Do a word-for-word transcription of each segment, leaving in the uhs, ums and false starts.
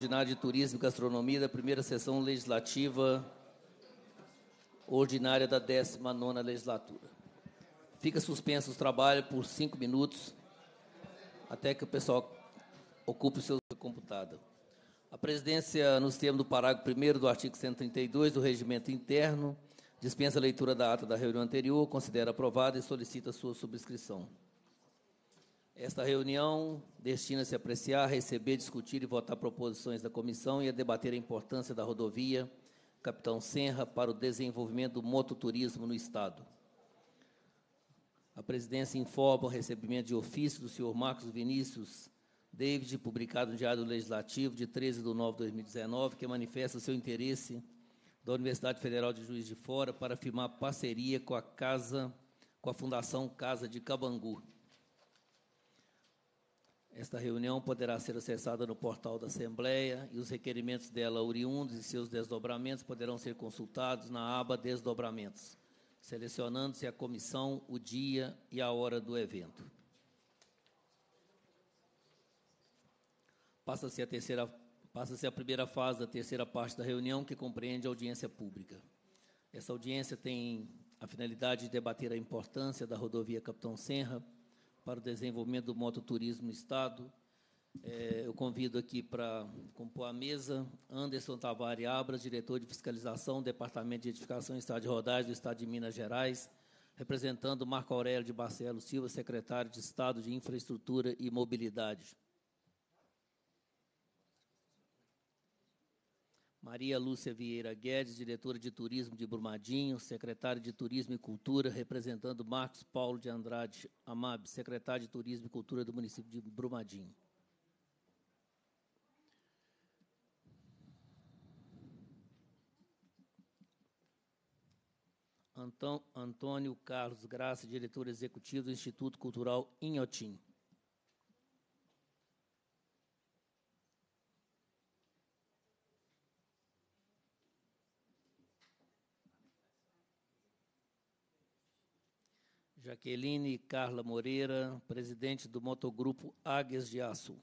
Ordinário de Turismo e Gastronomia da primeira sessão legislativa ordinária da décima nona legislatura. Fica suspenso o trabalho por cinco minutos, até que o pessoal ocupe o seu computador. A presidência, nos termos do parágrafo primeiro do artigo cento e trinta e dois do Regimento Interno, dispensa a leitura da ata da reunião anterior, considera aprovada e solicita sua subscrição. Esta reunião destina-se a apreciar, receber, discutir e votar proposições da comissão e a debater a importância da rodovia Capitão Senra para o desenvolvimento do mototurismo no Estado. A presidência informa o recebimento de ofício do senhor Marcos Vinícius David, publicado no Diário Legislativo de treze de nove de dois mil e dezenove, que manifesta seu interesse da Universidade Federal de Juiz de Fora para firmar parceria com a, casa, com a Fundação Casa de Cabangu. Esta reunião poderá ser acessada no portal da Assembleia e os requerimentos dela oriundos e seus desdobramentos poderão ser consultados na aba Desdobramentos, selecionando-se a comissão, o dia e a hora do evento. Passa-se a terceira, passa-se a primeira fase da terceira parte da reunião, que compreende a audiência pública. Essa audiência tem a finalidade de debater a importância da rodovia Capitão Senra para o desenvolvimento do mototurismo no Estado. É, eu convido aqui para compor a mesa Anderson Tavares Abras, diretor de fiscalização, Departamento de Edificação e Estado de Rodagem do Estado de Minas Gerais, representando Marco Aurélio de Barcelos Silva, secretário de Estado de Infraestrutura e Mobilidade. Maria Lúcia Vieira Guedes, diretora de Turismo de Brumadinho, secretária de Turismo e Cultura, representando Marcos Paulo de Andrade Amab, secretário de Turismo e Cultura do município de Brumadinho. Antônio Carlos Graça, diretor executivo do Instituto Cultural Inhotim. Jaqueline Carla Moreira, presidente do Motogrupo Águias de Aço.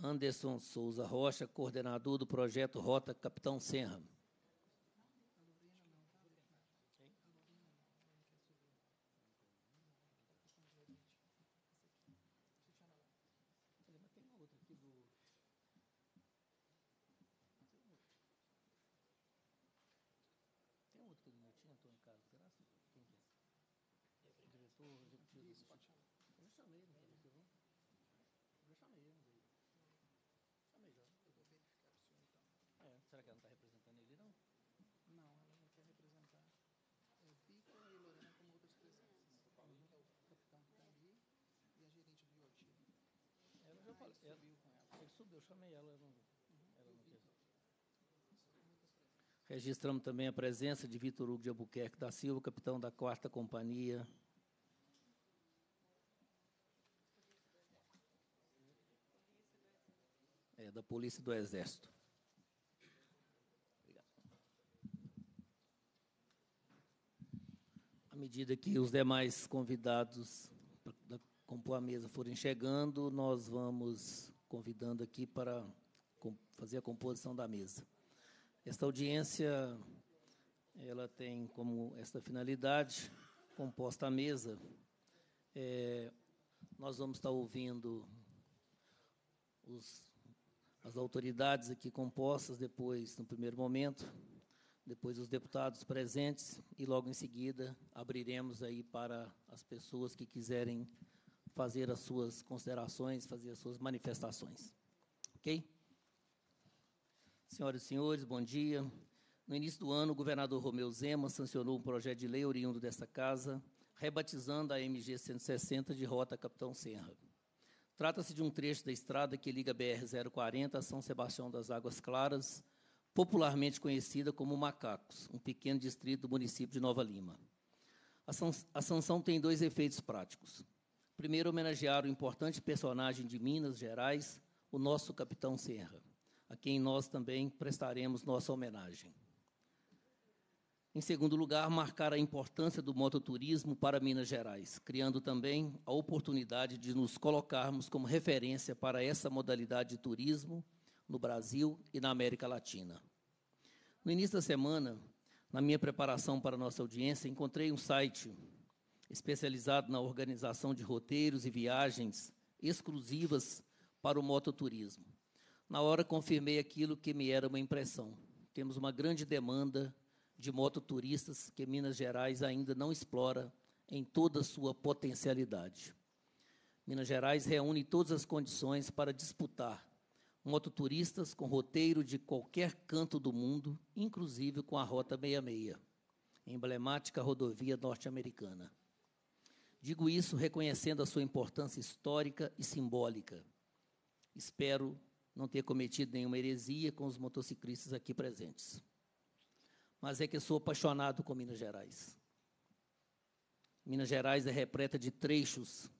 Anderson Souza Rocha, coordenador do projeto Rota Capitão Senra. Eu chamei ela, não, ela não quis. Registramos também a presença de Vitor Hugo de Albuquerque da Silva, capitão da quarta Companhia. É, da Polícia do Exército. Obrigado. À medida que os demais convidados para compor a mesa forem chegando, nós vamos convidando aqui para fazer a composição da mesa. Esta audiência, ela tem como esta finalidade, composta a mesa, é, nós vamos estar ouvindo os, as autoridades aqui compostas, depois, no primeiro momento, depois os deputados presentes, e logo em seguida abriremos aí para as pessoas que quiserem fazer as suas considerações, fazer as suas manifestações. Ok? Senhoras e senhores, bom dia. No início do ano, o governador Romeu Zema sancionou um projeto de lei oriundo desta casa, rebatizando a M G cento e sessenta de Rota Capitão Senra. Trata-se de um trecho da estrada que liga a B R zero quarenta a São Sebastião das Águas Claras, popularmente conhecida como Macacos, um pequeno distrito do município de Nova Lima. A sanção tem dois efeitos práticos. Primeiro, homenagear o importante personagem de Minas Gerais, o nosso Capitão Senra. a quem nós também prestaremos nossa homenagem. Em segundo lugar, marcar a importância do mototurismo para Minas Gerais, criando também a oportunidade de nos colocarmos como referência para essa modalidade de turismo no Brasil e na América Latina. No início da semana, na minha preparação para a nossa audiência, encontrei um site especializado na organização de roteiros e viagens exclusivas para o mototurismo. Na hora, confirmei aquilo que me era uma impressão. Temos uma grande demanda de mototuristas que Minas Gerais ainda não explora em toda a sua potencialidade. Minas Gerais reúne todas as condições para disputar mototuristas com roteiro de qualquer canto do mundo, inclusive com a Rota sessenta e seis, emblemática rodovia norte-americana. Digo isso reconhecendo a sua importância histórica e simbólica. Espero não ter cometido nenhuma heresia com os motociclistas aqui presentes. Mas é que eu sou apaixonado com Minas Gerais. Minas Gerais é repleta de trechos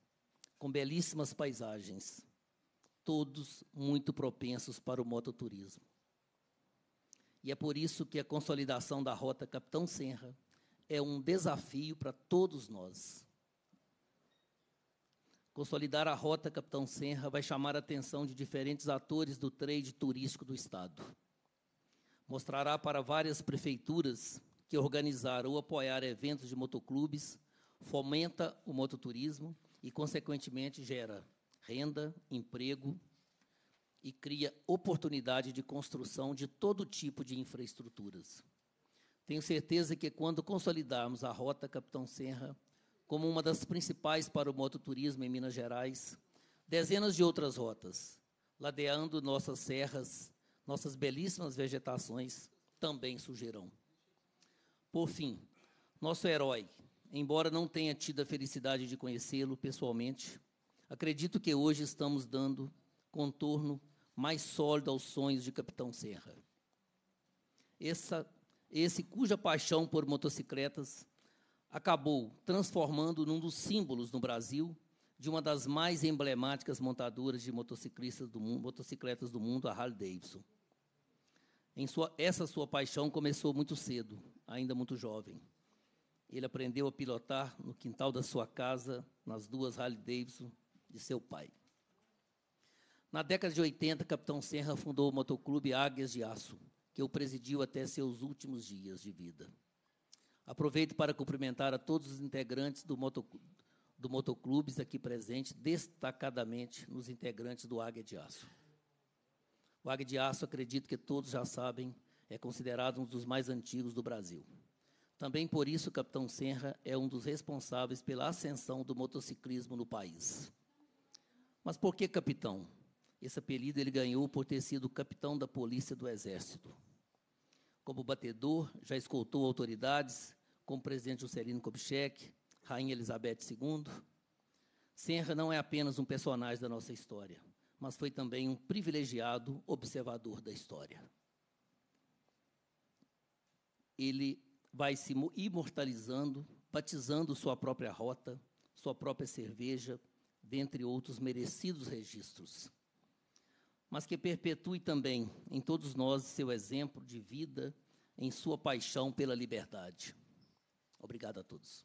com belíssimas paisagens, todos muito propensos para o mototurismo. E é por isso que a consolidação da Rota Capitão Senra é um desafio para todos nós. Consolidar a Rota Capitão Senra vai chamar a atenção de diferentes atores do trade turístico do Estado. Mostrará para várias prefeituras que organizar ou apoiar eventos de motoclubes, fomenta o mototurismo e, consequentemente, gera renda, emprego e cria oportunidade de construção de todo tipo de infraestruturas. Tenho certeza que, quando consolidarmos a Rota Capitão Senra como uma das principais para o mototurismo em Minas Gerais, dezenas de outras rotas, ladeando nossas serras, nossas belíssimas vegetações também surgirão. Por fim, nosso herói, embora não tenha tido a felicidade de conhecê-lo pessoalmente, acredito que hoje estamos dando contorno mais sólido aos sonhos de Capitão Senra. Essa, esse cuja paixão por motocicletas acabou transformando num dos símbolos no Brasil de uma das mais emblemáticas montadoras de motociclistas do mundo, motocicletas do mundo, a Harley Davidson. Em sua, essa sua paixão começou muito cedo, ainda muito jovem. Ele aprendeu a pilotar no quintal da sua casa, nas duas Harley Davidson de seu pai. Na década de oitenta, Capitão Senra fundou o Motogrupo Águias de Aço, que o presidiu até seus últimos dias de vida. Aproveito para cumprimentar a todos os integrantes do, moto, do Motoclubes aqui presentes, destacadamente nos integrantes do Águia de Aço. O Águia de Aço, acredito que todos já sabem, é considerado um dos mais antigos do Brasil. Também por isso, o Capitão Senra é um dos responsáveis pela ascensão do motociclismo no país. Mas por que capitão? Esse apelido ele ganhou por ter sido capitão da Polícia do Exército. Como batedor, já escoltou autoridades, como presidente Juscelino Kubitschek, Rainha Elizabeth segunda. Senra não é apenas um personagem da nossa história, mas foi também um privilegiado observador da história. Ele vai se imortalizando, batizando sua própria rota, sua própria cerveja, dentre outros merecidos registros. Mas que perpetue também em todos nós seu exemplo de vida em sua paixão pela liberdade. Obrigado a todos.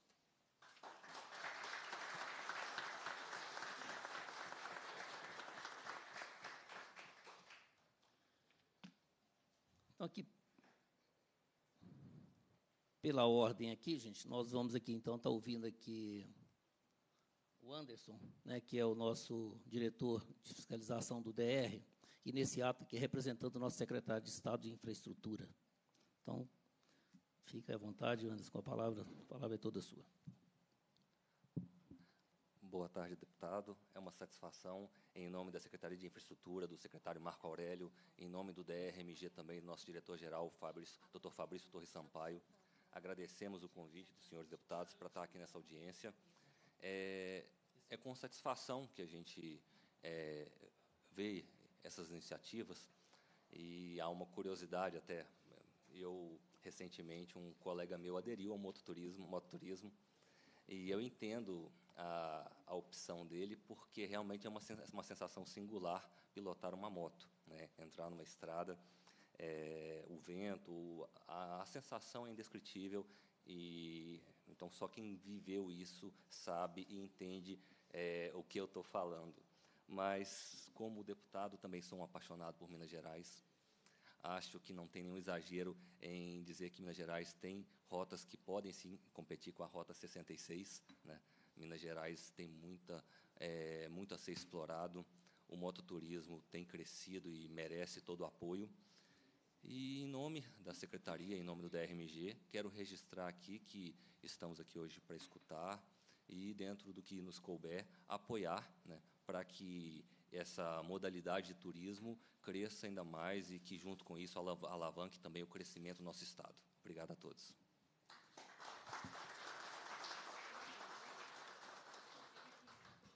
Então, aqui, pela ordem aqui, gente, nós vamos aqui, então, tá ouvindo aqui o Anderson, né, que é o nosso diretor de fiscalização do D R, e nesse ato aqui representando o nosso secretário de Estado de Infraestrutura. Então, fica à vontade, Anderson, com a palavra. A palavra é toda sua. Boa tarde, deputado. É uma satisfação, em nome da Secretaria de Infraestrutura, do secretário Marco Aurélio, em nome do D R M G também, do nosso diretor-geral, doutor Fabrício Torres Sampaio. Agradecemos o convite dos senhores deputados para estar aqui nessa audiência. É, é com satisfação que a gente é, vê essas iniciativas e há uma curiosidade até. Eu, recentemente, um colega meu aderiu ao mototurismo, mototurismo e eu entendo a, a opção dele porque realmente é uma, uma sensação singular pilotar uma moto, né? né? Entrar numa estrada, é, o vento, a, a sensação é indescritível. E então só quem viveu isso sabe e entende é, o que eu estou falando. Mas, como deputado, também sou um apaixonado por Minas Gerais. Acho que não tem nenhum exagero em dizer que Minas Gerais tem rotas que podem, sim, competir com a Rota sessenta e seis. Né? Minas Gerais tem muita, é, muito a ser explorado. O mototurismo tem crescido e merece todo o apoio. E, em nome da Secretaria, em nome do D R M G, quero registrar aqui que estamos aqui hoje para escutar e, dentro do que nos couber, apoiar, né, para que essa modalidade de turismo cresça ainda mais e que, junto com isso, alav- alavanque também o crescimento do nosso Estado. Obrigado a todos.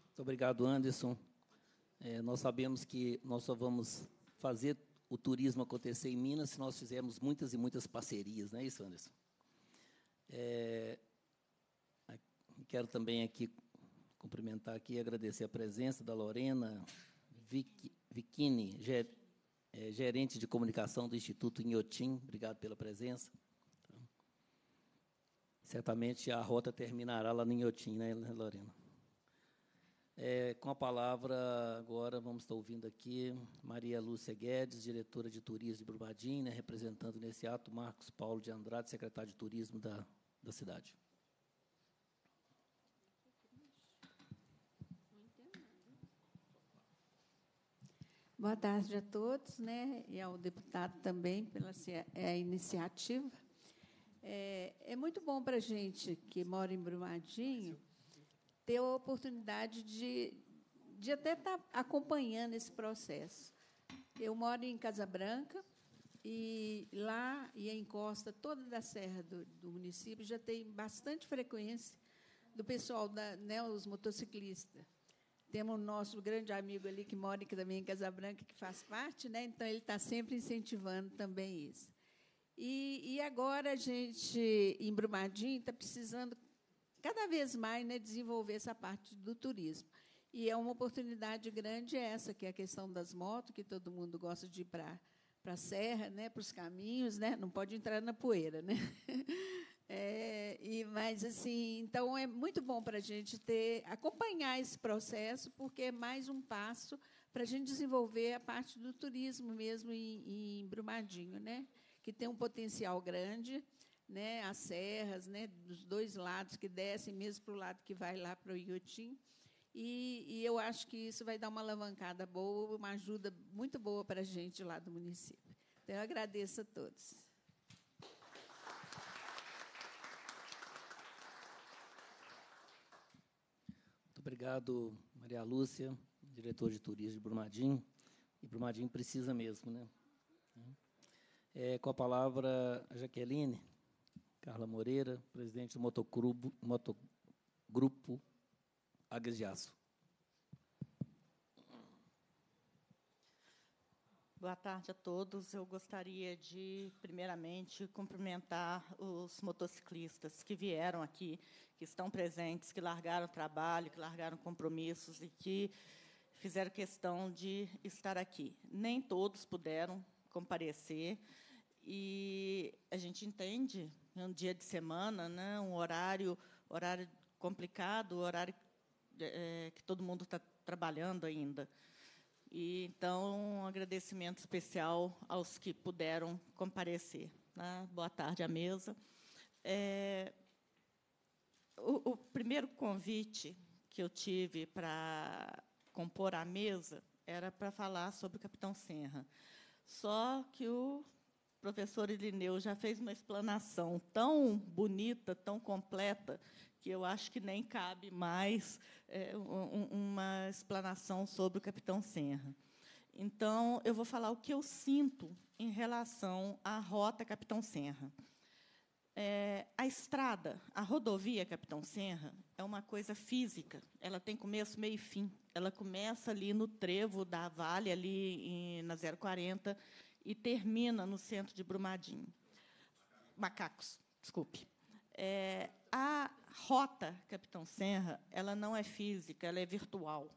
Muito obrigado, Anderson. É, nós sabemos que nós só vamos fazer o turismo acontecer em Minas se nós fizermos muitas e muitas parcerias. Não é isso, Anderson? É, quero também aqui cumprimentar aqui e agradecer a presença da Lorena Vicchini, ger, é, gerente de comunicação do Instituto Inhotim. Obrigado pela presença. Então, certamente a rota terminará lá no Inhotim, né, Lorena? É, com a palavra, agora, vamos estar ouvindo aqui Maria Lúcia Guedes, diretora de turismo de Brumadinho, né, representando nesse ato Marcos Paulo de Andrade, secretário de turismo da, da cidade. Boa tarde a todos, né, e ao deputado também pela é, iniciativa. É, é muito bom para a gente que mora em Brumadinho ter a oportunidade de, de até estar acompanhando esse processo. Eu moro em Casa Branca e lá e a encosta toda da serra do, do município já tem bastante frequência do pessoal, da, né, os motociclistas. Temos o nosso grande amigo ali, que mora aqui também em Casa Branca, que faz parte, né? Então, ele está sempre incentivando também isso. E, e agora a gente, em Brumadinho, está precisando cada vez mais, né, desenvolver essa parte do turismo. E é uma oportunidade grande essa, que é a questão das motos, que todo mundo gosta de ir para a serra, né, para os caminhos, né? Não pode entrar na poeira, né? É, e, mas, assim, então, é muito bom para a gente ter, acompanhar esse processo, porque é mais um passo para a gente desenvolver a parte do turismo mesmo em, em Brumadinho, né? Que tem um potencial grande, né? As serras, né? Dos dois lados que descem, mesmo para o lado que vai lá para o Inhotim. E, e eu acho que isso vai dar uma alavancada boa, uma ajuda muito boa para a gente lá do município. Então, eu agradeço a todos. Obrigado, Maria Lúcia, diretor de turismo de Brumadinho. E Brumadinho precisa mesmo, né? É, com a palavra, a Jaqueline Carla Moreira, presidente do Motogrupo, Motogrupo Águias de Aço. Boa tarde a todos. Eu gostaria de, primeiramente, cumprimentar os motociclistas que vieram aqui, que estão presentes, que largaram trabalho, que largaram compromissos e que fizeram questão de estar aqui. Nem todos puderam comparecer e a gente entende, é um dia de semana, né, um horário, horário complicado, horário é, que todo mundo está trabalhando ainda. E, então, um agradecimento especial aos que puderam comparecer. Né? Boa tarde à mesa. É, o, o primeiro convite que eu tive para compor a mesa era para falar sobre o Capitão Senra. Só que o professor Irineu já fez uma explanação tão bonita, tão completa, que eu acho que nem cabe mais é, um, uma explanação sobre o Capitão Senra. Então, eu vou falar o que eu sinto em relação à Rota Capitão Senra. É, a estrada, a rodovia Capitão Senra, é uma coisa física. Ela tem começo, meio e fim. Ela começa ali no trevo da Vale, ali em, na zero quarenta, e termina no centro de Brumadinho. Macacos, desculpe. É, a rota Capitão Senra, ela não é física, ela é virtual.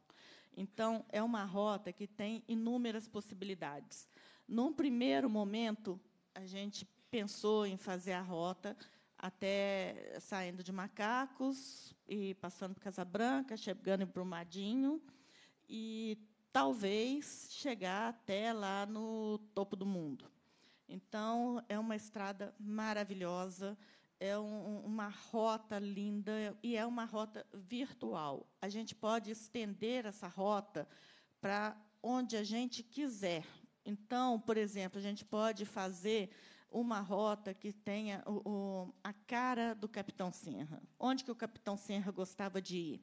Então, é uma rota que tem inúmeras possibilidades. Num primeiro momento, a gente pensou em fazer a rota até saindo de Macacos, e passando por Casa Branca, chegando em Brumadinho, e talvez chegar até lá no topo do mundo. Então, é uma estrada maravilhosa, é um, uma rota linda, e é uma rota virtual. A gente pode estender essa rota para onde a gente quiser. Então, por exemplo, a gente pode fazer uma rota que tenha o, o, a cara do Capitão Senra. Onde que o Capitão Senra gostava de ir?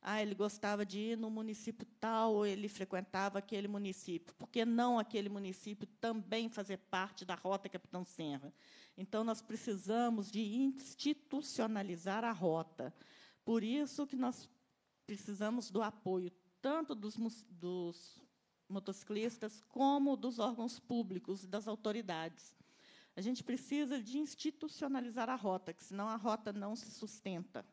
Ah, ele gostava de ir no município tal, ou ele frequentava aquele município. Por que não aquele município também fazer parte da Rota Capitão Senra? Então, nós precisamos de institucionalizar a rota. Por isso que nós precisamos do apoio tanto dos, dos motociclistas como dos órgãos públicos, das autoridades. A gente precisa de institucionalizar a rota, que senão a rota não se sustenta.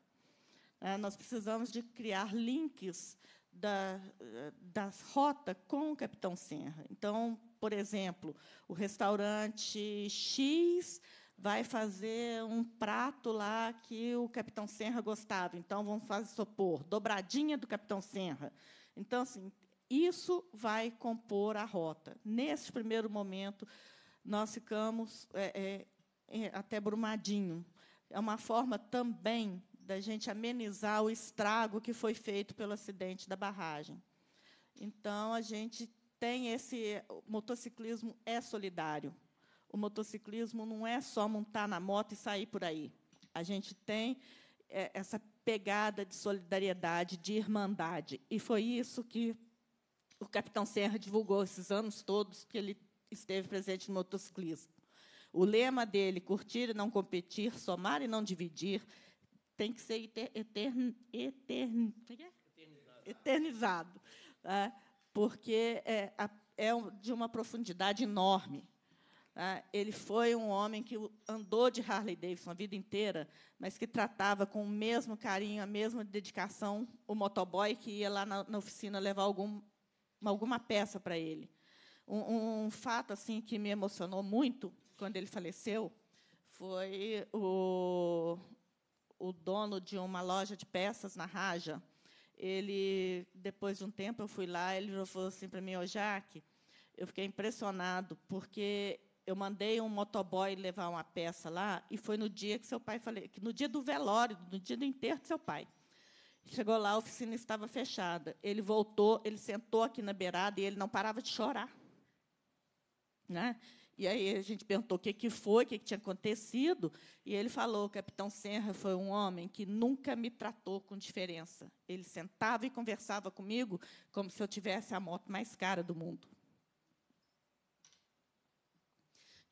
É, nós precisamos de criar links da, da rota com o Capitão Senra. Então, por exemplo, o restaurante X vai fazer um prato lá que o Capitão Senra gostava. Então, vamos fazer sopor, dobradinha do Capitão Senra. Então, assim, isso vai compor a rota. Nesse primeiro momento, nós ficamos é, é, até Brumadinho. É uma forma também da gente amenizar o estrago que foi feito pelo acidente da barragem. Então, a gente tem esse... O motociclismo é solidário. O motociclismo não é só montar na moto e sair por aí. A gente tem é, essa pegada de solidariedade, de irmandade. E foi isso que o Capitão Senra divulgou esses anos todos que ele esteve presente no motociclismo. O lema dele, curtir e não competir, somar e não dividir, tem que ser etern, etern, eternizado, eternizado tá? Porque é, é de uma profundidade enorme. Tá? Ele foi um homem que andou de Harley Davidson a vida inteira, mas que tratava com o mesmo carinho, a mesma dedicação, o motoboy que ia lá na, na oficina levar algum, alguma peça para ele. Um, um fato assim, que me emocionou muito quando ele faleceu foi o... o dono de uma loja de peças na Raja, ele, depois de um tempo, eu fui lá, ele falou assim para mim, ô, Jaque, eu fiquei impressionado, porque eu mandei um motoboy levar uma peça lá, e foi no dia que seu pai faleceu, no dia do velório, no dia do enterro de seu pai. Chegou lá, a oficina estava fechada. Ele voltou, ele sentou aqui na beirada, e ele não parava de chorar. Né? E aí a gente perguntou o que, que foi, o que, que tinha acontecido, e ele falou, o Capitão Senra foi um homem que nunca me tratou com diferença. Ele sentava e conversava comigo como se eu tivesse a moto mais cara do mundo.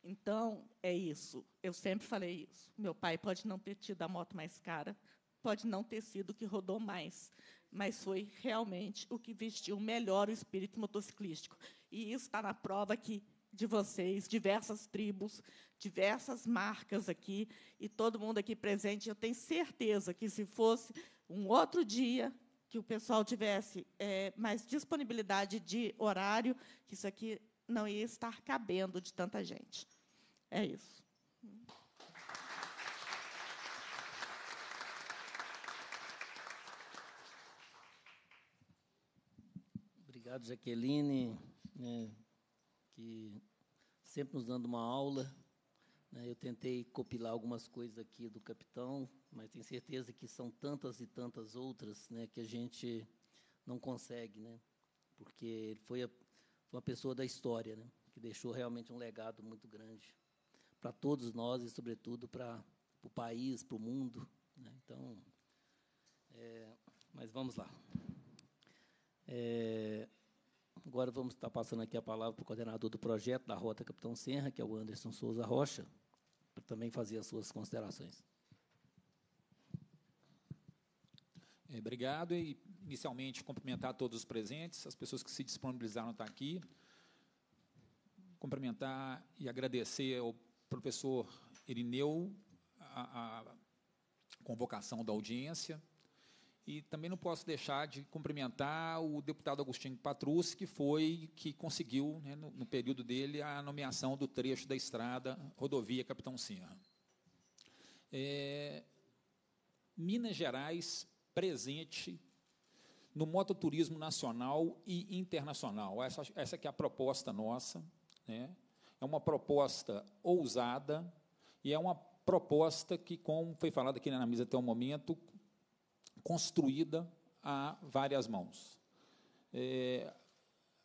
Então, é isso. Eu sempre falei isso. Meu pai pode não ter tido a moto mais cara, pode não ter sido o que rodou mais, mas foi realmente o que vestiu melhor o espírito motociclístico. E isso está na prova que de vocês, diversas tribos, diversas marcas aqui, e todo mundo aqui presente. Eu tenho certeza que, se fosse um outro dia, que o pessoal tivesse é, mais disponibilidade de horário, que isso aqui não ia estar cabendo de tanta gente. É isso. Obrigado, Jaqueline. É. Que sempre nos dando uma aula. Eu tentei compilar algumas coisas aqui do capitão, mas tenho certeza que são tantas e tantas outras, né, que a gente não consegue, né, porque ele foi, a, foi uma pessoa da história, né, que deixou realmente um legado muito grande para todos nós e, sobretudo, para o país, para o mundo. Né, então, é, mas vamos lá. É, Agora vamos estar passando aqui a palavra para o coordenador do projeto da Rota Capitão Senra, que é o Anderson Souza Rocha, para também fazer as suas considerações. É, obrigado. E, inicialmente, cumprimentar todos os presentes, as pessoas que se disponibilizaram a estar aqui. Cumprimentar e agradecer ao professor Irineu a, a convocação da audiência E também não posso deixar de cumprimentar o deputado Agostinho Patrucci, que foi, que conseguiu, né, no, no período dele, a nomeação do trecho da estrada Rodovia Capitão Senra. É, Minas Gerais presente no mototurismo nacional e internacional. Essa, essa que é a proposta nossa, né? É uma proposta ousada e é uma proposta que, como foi falado aqui na mesa até o momento, construída a várias mãos. É,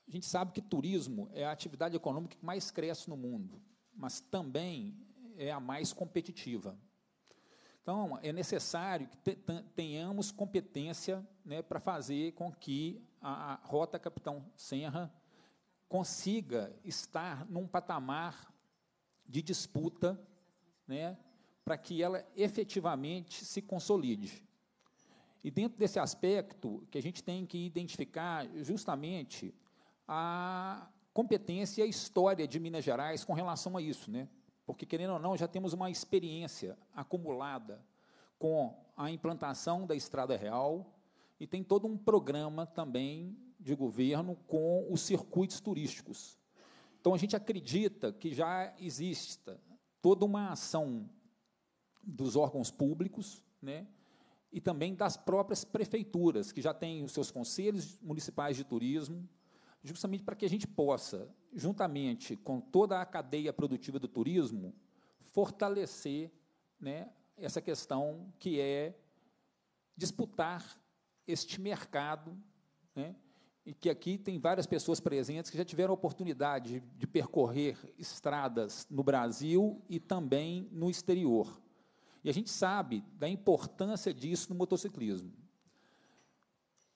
a gente sabe que turismo é a atividade econômica que mais cresce no mundo, mas também é a mais competitiva. Então, é necessário que tenhamos competência, né, para fazer com que a, a Rota Capitão Senra consiga estar num patamar de disputa, né, para que ela efetivamente se consolide. E, dentro desse aspecto, que a gente tem que identificar justamente a competência e a história de Minas Gerais com relação a isso, né? Porque, querendo ou não, já temos uma experiência acumulada com a implantação da Estrada Real e tem todo um programa também de governo com os circuitos turísticos. Então, a gente acredita que já exista toda uma ação dos órgãos públicos, né, e também das próprias prefeituras, que já têm os seus conselhos municipais de turismo, justamente para que a gente possa, juntamente com toda a cadeia produtiva do turismo, fortalecer, né, essa questão que é disputar este mercado, né, e que aqui tem várias pessoas presentes que já tiveram a oportunidade de percorrer estradas no Brasil e também no exterior. E a gente sabe da importância disso no motociclismo.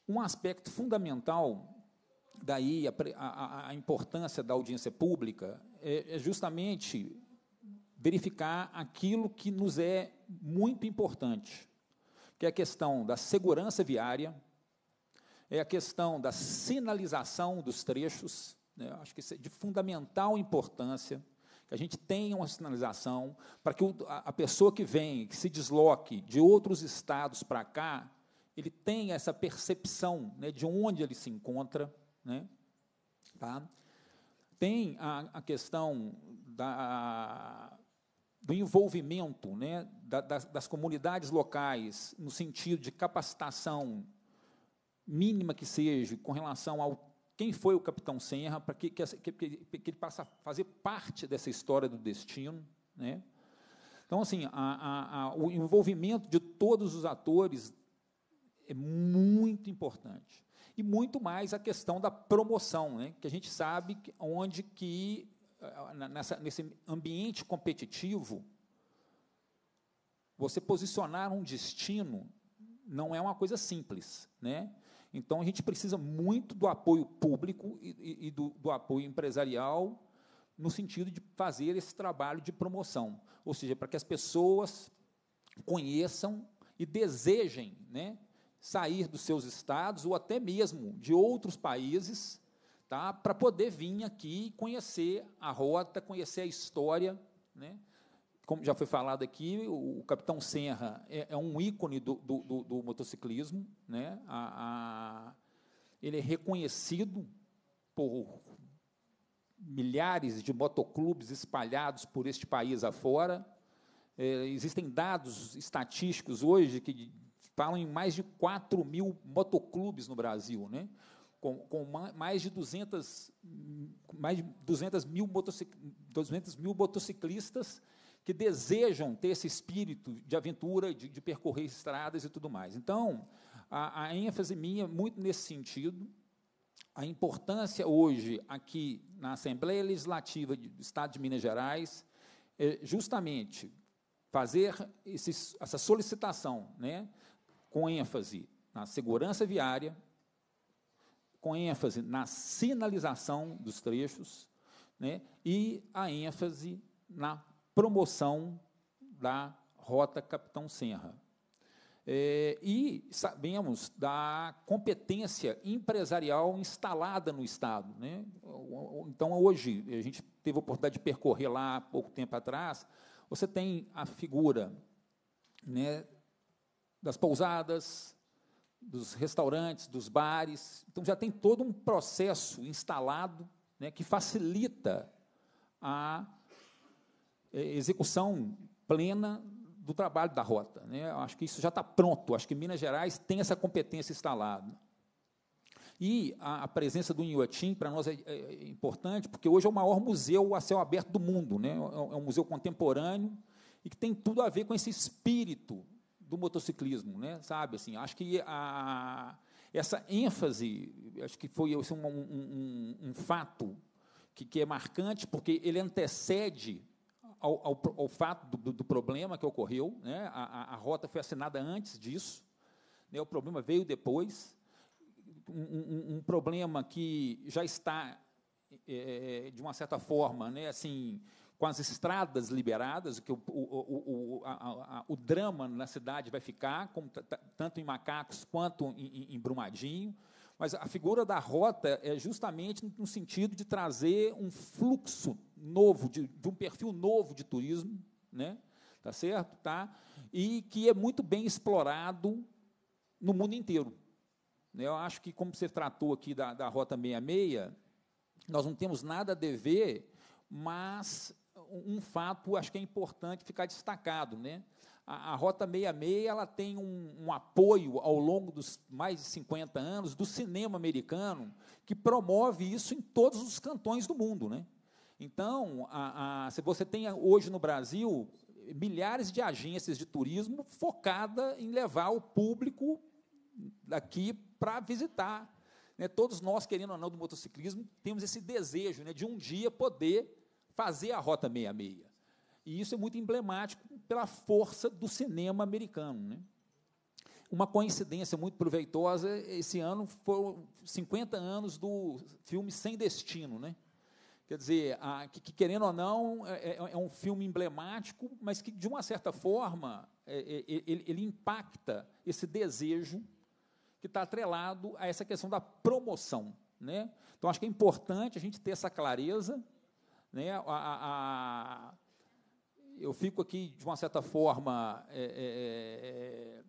Um aspecto fundamental, daí a, a, a importância da audiência pública, é, é justamente verificar aquilo que nos é muito importante, que é a questão da segurança viária, é a questão da sinalização dos trechos, né? Acho que isso é de fundamental importância, que a gente tenha uma sinalização para que a pessoa que vem, que se desloque de outros estados para cá, ele tenha essa percepção, né, de onde ele se encontra, né, tá? Tem a, a questão da, do envolvimento, né, da, das, das comunidades locais no sentido de capacitação mínima que seja com relação ao quem foi o Capitão Senra, para que, que, que, que ele passe a fazer parte dessa história do destino, né? Então, assim, a, a, a, o envolvimento de todos os atores é muito importante. E muito mais a questão da promoção, né? Que a gente sabe que, onde que, nessa, nesse ambiente competitivo, você posicionar um destino não é uma coisa simples, né? Então, a gente precisa muito do apoio público e, e, e do, do apoio empresarial no sentido de fazer esse trabalho de promoção, ou seja, para que as pessoas conheçam e desejem, né, sair dos seus estados ou até mesmo de outros países, tá, para poder vir aqui conhecer a rota, conhecer a história, né? Como já foi falado aqui, o Capitão Senra é, é um ícone do, do, do, do motociclismo, né? A, a, ele é reconhecido por milhares de motoclubes espalhados por este país afora. É, existem dados estatísticos hoje que falam em mais de quatro mil motoclubes no Brasil, né? Com, com mais de duzentos, mais de duzentos mil, motocic, duzentos mil motociclistas que desejam ter esse espírito de aventura, de, de percorrer estradas e tudo mais. Então, a, a ênfase minha é muito nesse sentido. A importância hoje, aqui na Assembleia Legislativa do Estado de Minas Gerais, é justamente fazer esse, essa solicitação, né, com ênfase na segurança viária, com ênfase na sinalização dos trechos, né, e a ênfase na promoção da Rota Capitão Senra. É, e sabemos da competência empresarial instalada no Estado, né? Então, hoje, a gente teve a oportunidade de percorrer lá, há pouco tempo atrás, você tem a figura, né, das pousadas, dos restaurantes, dos bares. Então, já tem todo um processo instalado, né, que facilita a execução plena do trabalho da rota, né? Acho que isso já está pronto, acho que Minas Gerais tem essa competência instalada. E a, a presença do Inhotim, para nós, é, é importante, porque hoje é o maior museu a céu aberto do mundo, né? É um museu contemporâneo e que tem tudo a ver com esse espírito do motociclismo, né? Sabe, assim, acho que a, essa ênfase, acho que foi assim, um, um, um fato que, que é marcante, porque ele antecede Ao, ao, ao fato do, do problema que ocorreu, né? a, a, a rota foi assinada antes disso, né? O problema veio depois, um, um, um problema que já está, é, de uma certa forma, né, assim, com as estradas liberadas, que o, o, o, a, a, o drama na cidade vai ficar, como tanto em Macacos quanto em, em Brumadinho, mas a figura da rota é justamente no sentido de trazer um fluxo novo, de, de um perfil novo de turismo, né? Tá certo? Tá? E que é muito bem explorado no mundo inteiro. Eu acho que, como você tratou aqui da, da Rota sessenta e seis, nós não temos nada a dever, mas um fato acho que é importante ficar destacado, né? A, a Rota sessenta e seis ela tem um, um apoio ao longo dos mais de cinquenta anos do cinema americano, que promove isso em todos os cantões do mundo, né? Então, a, a, se você tem hoje no Brasil milhares de agências de turismo focadas em levar o público daqui para visitar, né? Todos nós, querendo ou não, do motociclismo, temos esse desejo, né, de um dia poder fazer a Rota sessenta e seis. E isso é muito emblemático pela força do cinema americano, né? Uma coincidência muito proveitosa, esse ano foram cinquenta anos do filme Sem Destino, né? Quer dizer, a, que, querendo ou não, é, é um filme emblemático, mas que, de uma certa forma, é, é, ele, ele impacta esse desejo que está atrelado a essa questão da promoção, né? Então, acho que é importante a gente ter essa clareza, né? A, a, a, eu fico aqui, de uma certa forma, é, é,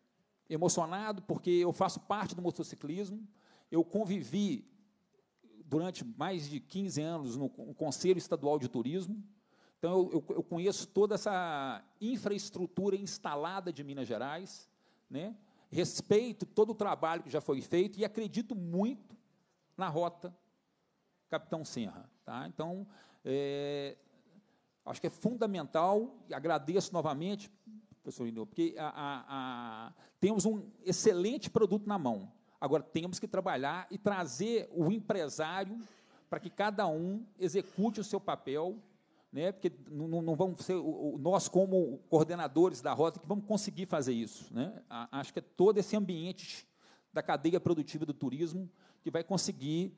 emocionado, porque eu faço parte do motociclismo, eu convivi durante mais de quinze anos no Conselho Estadual de Turismo. Então, eu, eu, eu conheço toda essa infraestrutura instalada de Minas Gerais, né? Respeito todo o trabalho que já foi feito e acredito muito na Rota Capitão Senra, tá? Então, é, acho que é fundamental, e agradeço novamente, professor Irineu, porque a, a, a, temos um excelente produto na mão. Agora, temos que trabalhar e trazer o empresário para que cada um execute o seu papel, né? Porque não, não vamos ser nós, como coordenadores da rota, que vamos conseguir fazer isso, né? Acho que é todo esse ambiente da cadeia produtiva do turismo que vai conseguir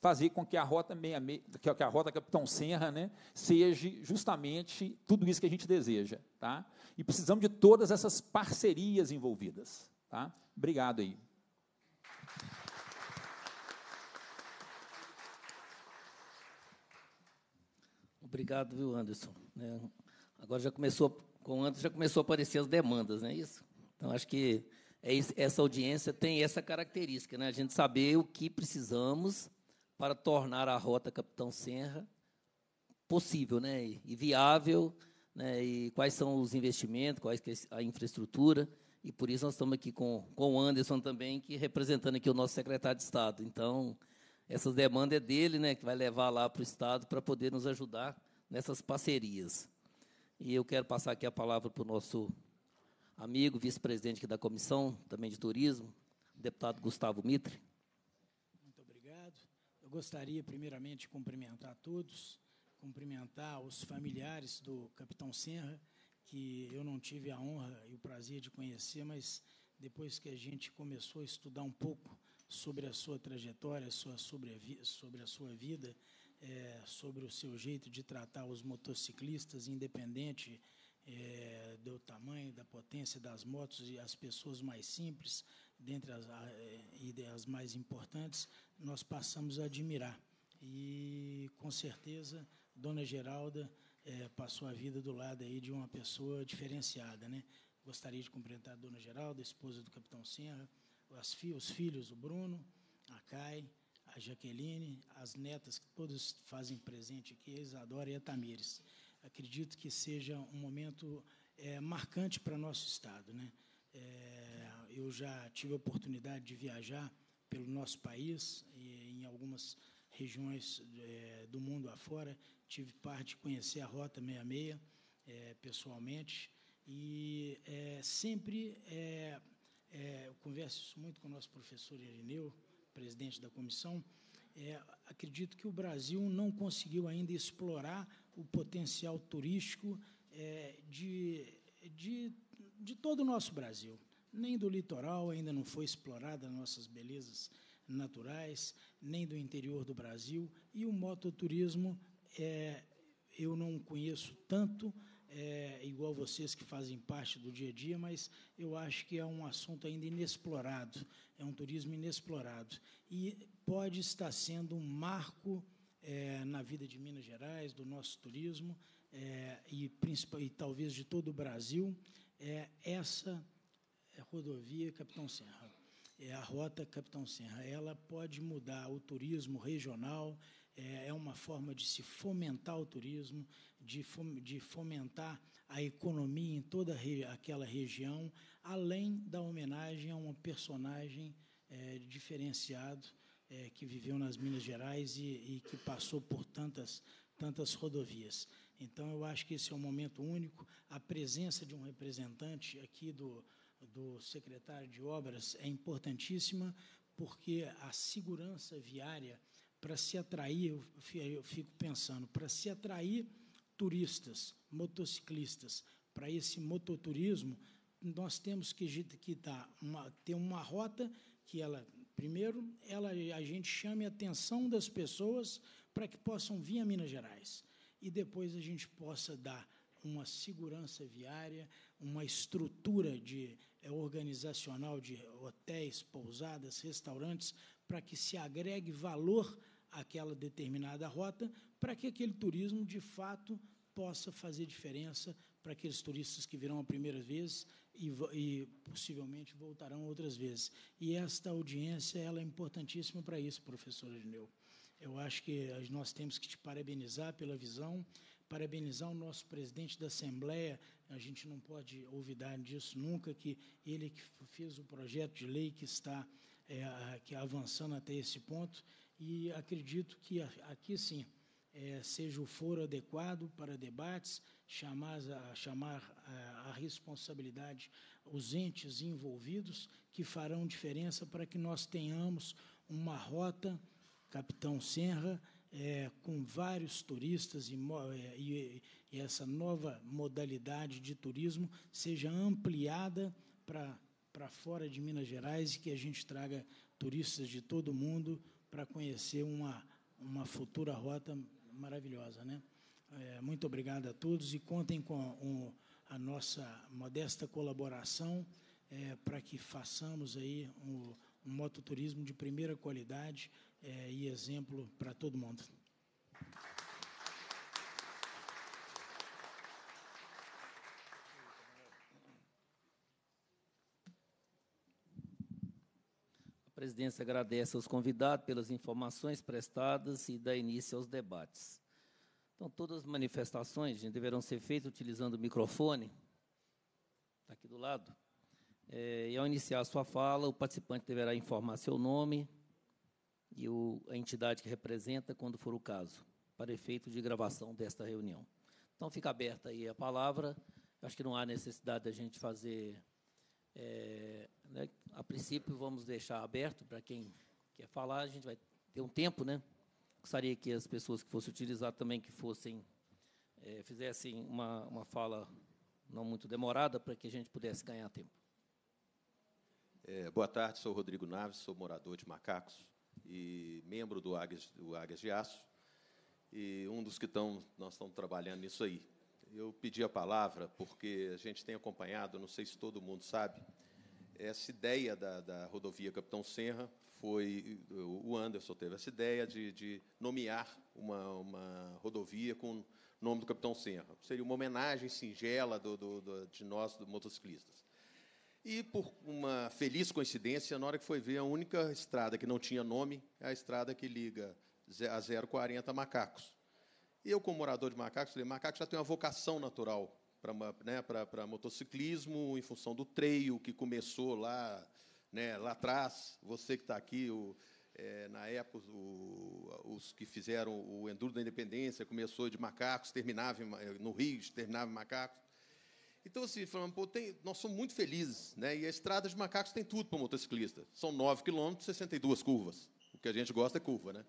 fazer com que a Rota sessenta e seis, que a Rota Capitão Senra, né, seja justamente tudo isso que a gente deseja, tá? E precisamos de todas essas parcerias envolvidas, tá? Obrigado aí. Obrigado, viu, Anderson? É, agora já começou, com o Anderson já começou a aparecer as demandas, não é isso? Então, acho que é isso, essa audiência tem essa característica, né? A gente saber o que precisamos para tornar a Rota Capitão Senra possível, né? E, e viável, né? E quais são os investimentos, quais que é a infraestrutura. E, por isso, nós estamos aqui com, com o Anderson também, que representando aqui o nosso secretário de Estado. Então, essas demandas é dele, né, que vai levar lá para o Estado para poder nos ajudar nessas parcerias. E eu quero passar aqui a palavra para o nosso amigo, vice-presidente aqui da Comissão, também de Turismo, deputado Gustavo Mitre. Muito obrigado. Eu gostaria, primeiramente, de cumprimentar a todos, cumprimentar os familiares do Capitão Senra, que eu não tive a honra e o prazer de conhecer, mas depois que a gente começou a estudar um pouco sobre a sua trajetória, sua, sobre, a vi, sobre a sua vida, é, sobre o seu jeito de tratar os motociclistas, independente é, do tamanho, da potência das motos, e as pessoas mais simples, dentre as, a, e as mais importantes, nós passamos a admirar. E, com certeza, dona Geralda É, passou a vida do lado aí de uma pessoa diferenciada, né? Gostaria de cumprimentar a dona Geralda, esposa do Capitão Senra, as fi, os filhos, o Bruno, a Kai, a Jaqueline, as netas, que todos fazem presente aqui, eles adoram, e a Tamires. Acredito que seja um momento é, marcante para nosso Estado, né? É, eu já tive a oportunidade de viajar pelo nosso país, e em algumas regiões é, do mundo afora, tive parte de conhecer a Rota sessenta e seis é, pessoalmente, e é, sempre é, é, eu converso muito com o nosso professor Irineu, presidente da comissão, é, acredito que o Brasil não conseguiu ainda explorar o potencial turístico é, de, de, de todo o nosso Brasil. Nem do litoral ainda não foi explorada nossas belezas naturais, nem do interior do Brasil, e o mototurismo é, eu não conheço tanto, é, igual vocês que fazem parte do dia a dia, mas eu acho que é um assunto ainda inexplorado, é um turismo inexplorado, e pode estar sendo um marco é, na vida de Minas Gerais, do nosso turismo, é, e, e talvez de todo o Brasil, é, essa rodovia Capitão Senra, é a Rota Capitão Senra, ela pode mudar o turismo regional, é uma forma de se fomentar o turismo, de fomentar a economia em toda aquela região, além da homenagem a um personagem é, diferenciado é, que viveu nas Minas Gerais e, e que passou por tantas tantas rodovias. Então, eu acho que esse é um momento único. A presença de um representante aqui do do secretário de Obras é importantíssima, porque a segurança viária, para se atrair, eu fico pensando, para se atrair turistas, motociclistas, para esse mototurismo, nós temos que, que tá, uma, ter uma rota que, ela primeiro, ela, a gente chame a atenção das pessoas para que possam vir a Minas Gerais, e depois a gente possa dar uma segurança viária, uma estrutura de, é, organizacional de hotéis, pousadas, restaurantes, para que se agregue valor àquela determinada rota, para que aquele turismo, de fato, possa fazer diferença para aqueles turistas que virão a primeira vez e, e possivelmente, voltarão outras vezes. E esta audiência ela é importantíssima para isso, professor Irineu. Eu acho que nós temos que te parabenizar pela visão, parabenizar o nosso presidente da Assembleia, a gente não pode olvidar disso nunca, que ele que fez o projeto de lei que está é, que avançando até esse ponto, e acredito que aqui, sim, é, seja o foro adequado para debates, chamar a, chamar a, a responsabilidade os entes envolvidos, que farão diferença para que nós tenhamos uma rota Capitão Senra, é, com vários turistas, e, e, e essa nova modalidade de turismo seja ampliada para para fora de Minas Gerais, e que a gente traga turistas de todo o mundo para conhecer uma, uma futura rota maravilhosa, né? É, muito obrigado a todos, e contem com um, a nossa modesta colaboração é, para que façamos aí um, um mototurismo de primeira qualidade é, e exemplo para todo mundo. A presidência agradece aos convidados pelas informações prestadas e dá início aos debates. Então, todas as manifestações deverão ser feitas utilizando o microfone, está aqui do lado. É, e, ao iniciar a sua fala, o participante deverá informar seu nome e o, a entidade que representa, quando for o caso, para efeito de gravação desta reunião. Então, fica aberta aí a palavra. Acho que não há necessidade da gente fazer... É, né, a princípio, vamos deixar aberto para quem quer falar. A gente vai ter um tempo, né? Gostaria que as pessoas que fossem utilizar também que fossem é, fizessem uma, uma fala não muito demorada, para que a gente pudesse ganhar tempo. É, boa tarde, sou Rodrigo Naves, sou morador de Macacos e membro do Águias, do Águias de Aço, e um dos que estão, nós estamos trabalhando nisso aí. Eu pedi a palavra porque a gente tem acompanhado, não sei se todo mundo sabe, essa ideia da, da rodovia Capitão Senra foi, o Anderson teve essa ideia de, de nomear uma, uma rodovia com o nome do Capitão Senra. Seria uma homenagem singela do, do, do, de nós, dos motociclistas. E, por uma feliz coincidência, na hora que foi ver, a única estrada que não tinha nome é a estrada que liga a zero quarenta Macacos. E eu, como morador de Macacos, falei, Macacos já tem uma vocação natural para, né, para, para motociclismo, em função do treio que começou lá, né, lá atrás. Você que está aqui, o, é, na época, o, os que fizeram o Enduro da Independência, começou de Macacos, terminava em, no Rio, terminava em Macacos. Então, assim, falando, pô, tem, nós somos muito felizes, né? E a Estrada de Macacos tem tudo para motociclista. São nove quilômetros, sessenta e duas curvas. O que a gente gosta é curva, né?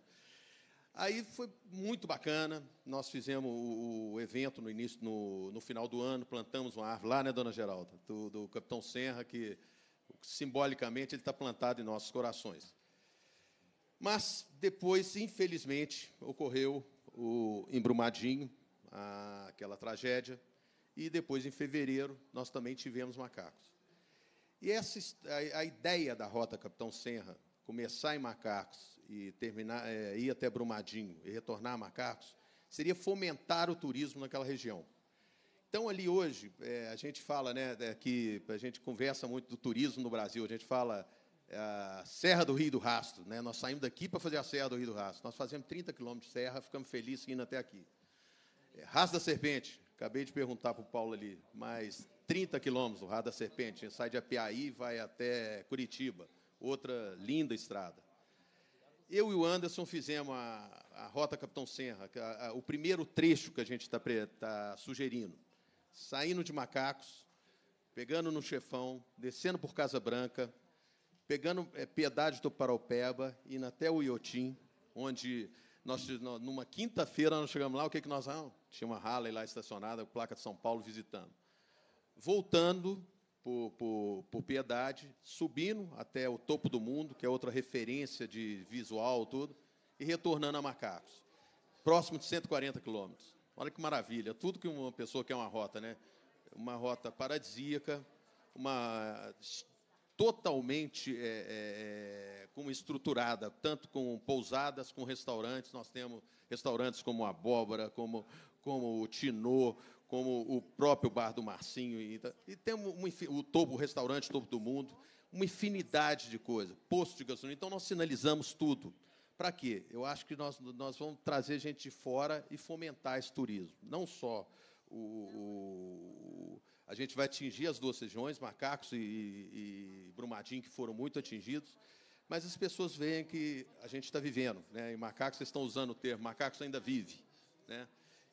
Aí foi muito bacana. Nós fizemos o, o evento no início, no, no final do ano, plantamos uma árvore lá, né, dona Geralda? Do, do Capitão Senra, que simbolicamente ele está plantado em nossos corações. Mas depois, infelizmente, ocorreu o embrumadinho, a, aquela tragédia. E depois, em fevereiro, nós também tivemos Macacos. E essa, a, a ideia da Rota Capitão Senra, começar em Macacos e terminar, é, ir até Brumadinho e retornar a Macacos, seria fomentar o turismo naquela região. Então, ali hoje, é, a gente fala, né, que a gente conversa muito do turismo no Brasil, a gente fala é, a Serra do Rio do Rastro, né? Nós saímos daqui para fazer a Serra do Rio do Rastro. Nós fazemos trinta quilômetros de serra, ficamos felizes indo até aqui. É, Rastro da Serpente. Acabei de perguntar para o Paulo ali, mas trinta quilômetros do Rastro da Serpente, a gente sai de Apiaí e vai até Curitiba, outra linda estrada. Eu e o Anderson fizemos a, a Rota Capitão Senra, a, a, o primeiro trecho que a gente está tá sugerindo, saindo de Macacos, pegando no Chefão, descendo por Casa Branca, pegando é, Piedade do Paraupeba, indo até o Inhotim, onde... Nós, numa quinta-feira, nós chegamos lá, o que, é que nós vamos? Tinha uma Harley lá estacionada, placa de São Paulo, visitando. Voltando por, por, por Piedade, subindo até o Topo do Mundo, que é outra referência de visual, tudo, e retornando a Macacos, próximo de cento e quarenta quilômetros. Olha que maravilha, tudo que uma pessoa quer uma rota, né? Uma rota paradisíaca, uma... totalmente é, é, como estruturada, tanto com pousadas, com restaurantes. Nós temos restaurantes como a Abóbora, como, como o Tinô, como o próprio Bar do Marcinho. E, e temos uma, o, topo, o restaurante Topo do Mundo, uma infinidade de coisas, posto de gasolina. Então, nós sinalizamos tudo. Para quê? Eu acho que nós, nós vamos trazer gente de fora e fomentar esse turismo. Não só... O, o, a gente vai atingir as duas regiões, Macacos e, e Brumadinho, que foram muito atingidos, mas as pessoas veem que a gente está vivendo, né? E Macacos, vocês estão usando o termo, Macacos ainda vive, né?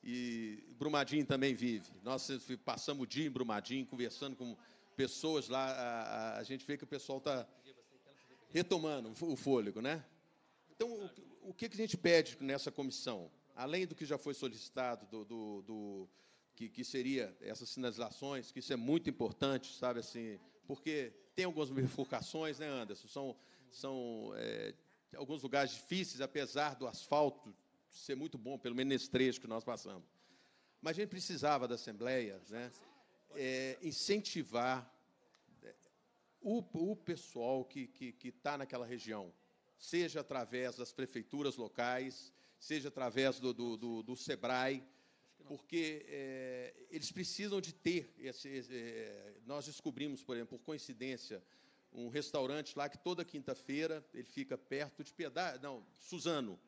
E Brumadinho também vive. Nós passamos o dia em Brumadinho, conversando com pessoas lá, a, a, a gente vê que o pessoal está retomando o fôlego, né? Então, o, o que a gente pede nessa comissão? Além do que já foi solicitado, do, do, do que, que seria essas sinalizações, que isso é muito importante, sabe, assim, porque tem algumas bifurcações, né, Anderson? São, são é, alguns lugares difíceis, apesar do asfalto ser muito bom, pelo menos nesse trecho que nós passamos. Mas a gente precisava da Assembleia, né, é, incentivar o, o pessoal que que, que está naquela região, seja através das prefeituras locais, seja através do, do, do, do SEBRAE, porque é, eles precisam de ter... Esse, esse, é, nós descobrimos, por exemplo, por coincidência, um restaurante lá que toda quinta-feira ele fica perto de Piedade... Não, Suzano.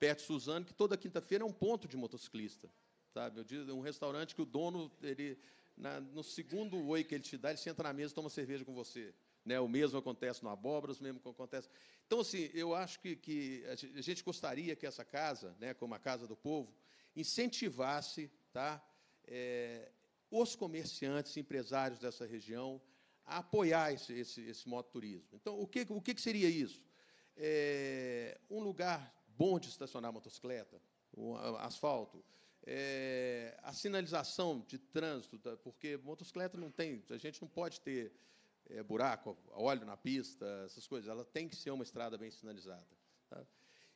Perto de Suzano, que toda quinta-feira é um ponto de motociclista. Sabe? Eu digo, um restaurante que o dono, ele, na, no segundo oi que ele te dá, ele senta na mesa e toma cerveja com você. Né? O mesmo acontece no Abóbora, o mesmo acontece... Então, assim, eu acho que, que a gente gostaria que essa casa, né, como a Casa do Povo, incentivasse, tá, é, os comerciantes e empresários dessa região a apoiar esse, esse, esse mototurismo. Então, o que, o que seria isso? É, um lugar bom de estacionar motocicleta, um asfalto, é, a sinalização de trânsito, porque motocicleta não tem, a gente não pode ter... É, buraco, óleo na pista, essas coisas, ela tem que ser uma estrada bem sinalizada. Tá?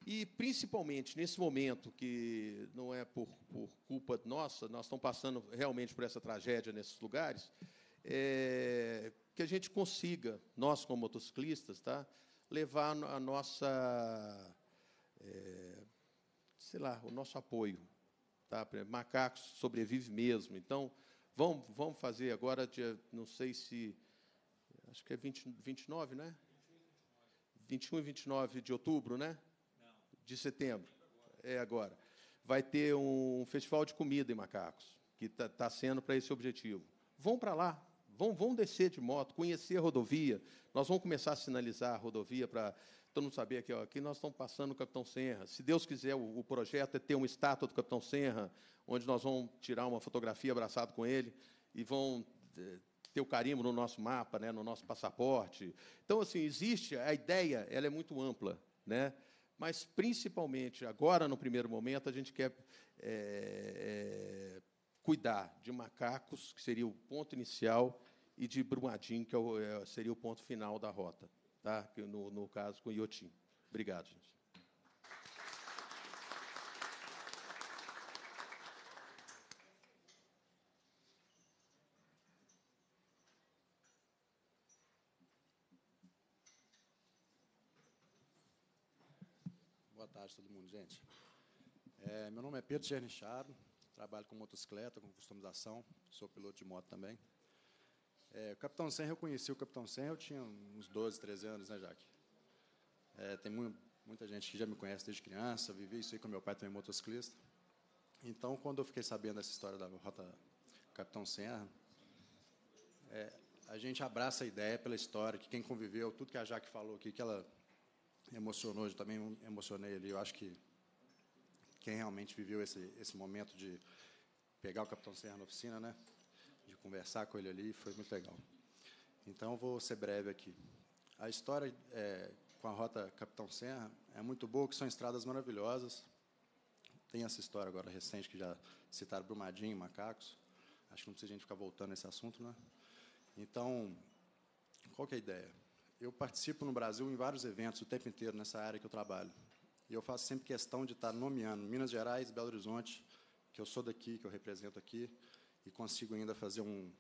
E, principalmente, nesse momento, que não é por, por culpa nossa, nós estamos passando realmente por essa tragédia nesses lugares, é, que a gente consiga, nós como motociclistas, tá, levar a nossa, é, sei lá, o nosso apoio. Tá? Macacos sobrevive mesmo. Então, vamos, vamos fazer agora, não sei se... acho que é vinte, vinte e nove, né? vinte e um e vinte e nove de outubro, né? Não. De setembro. É agora. Vai ter um festival de comida em Macacos, que está tá sendo para esse objetivo. Vão para lá, vão, vão descer de moto, conhecer a rodovia. Nós vamos começar a sinalizar a rodovia para todo mundo saber que aqui, aqui nós estamos passando o Capitão Senra. Se Deus quiser, o, o projeto é ter uma estátua do Capitão Senra, onde nós vamos tirar uma fotografia abraçado com ele e vão ter o carimbo no nosso mapa, né, no nosso passaporte. Então, assim, existe, a ideia ela é muito ampla, né? Mas, principalmente, agora, no primeiro momento, a gente quer é, é, cuidar de Macacos, que seria o ponto inicial, e de Brumadinho, que é o, é, seria o ponto final da rota, tá? no, no caso, com o Inhotim. Obrigado, gente. Boa tarde, todo mundo, gente. É, meu nome é Pedro Gernicharo, trabalho com motocicleta, com customização, sou piloto de moto também. É, o Capitão Senra, eu conheci o Capitão Senra, eu tinha uns doze, treze anos, né, Jaque? É, tem mu muita gente que já me conhece desde criança, vivi isso aí com meu pai também, motociclista. Então, quando eu fiquei sabendo dessa história da Rota Capitão Senra, é, a gente abraça a ideia pela história, que quem conviveu, tudo que a Jaque falou aqui, que ela... emocionou, eu também emocionei ali. Eu acho que quem realmente viveu esse, esse momento de pegar o Capitão Senra na oficina, né, de conversar com ele ali, foi muito legal. Então, vou ser breve aqui. A história é, com a Rota Capitão Senra é muito boa, que são estradas maravilhosas. Tem essa história agora recente, que já citaram Brumadinho, Macacos. Acho que não precisa a gente ficar voltando nesse assunto, né? Então, qual que é a ideia? Eu participo no Brasil em vários eventos o tempo inteiro nessa área que eu trabalho. E eu faço sempre questão de estar nomeando Minas Gerais, Belo Horizonte, que eu sou daqui, que eu represento aqui, e consigo ainda fazer um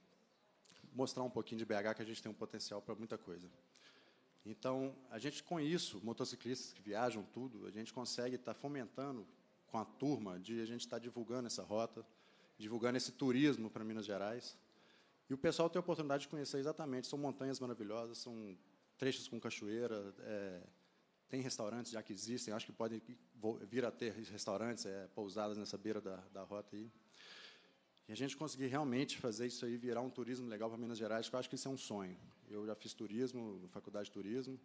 mostrar um pouquinho de B H, que a gente tem um potencial para muita coisa. Então, a gente, com isso, motociclistas que viajam tudo, a gente consegue estar fomentando com a turma de a gente estar divulgando essa rota, divulgando esse turismo para Minas Gerais. E o pessoal tem a oportunidade de conhecer exatamente. São montanhas maravilhosas, são... trechos com cachoeira, é, tem restaurantes já que existem, acho que podem vir a ter restaurantes, é, pousadas nessa beira da, da rota aí. E a gente conseguir realmente fazer isso aí virar um turismo legal para Minas Gerais, que eu acho que isso é um sonho. Eu já fiz turismo, faculdade de turismo,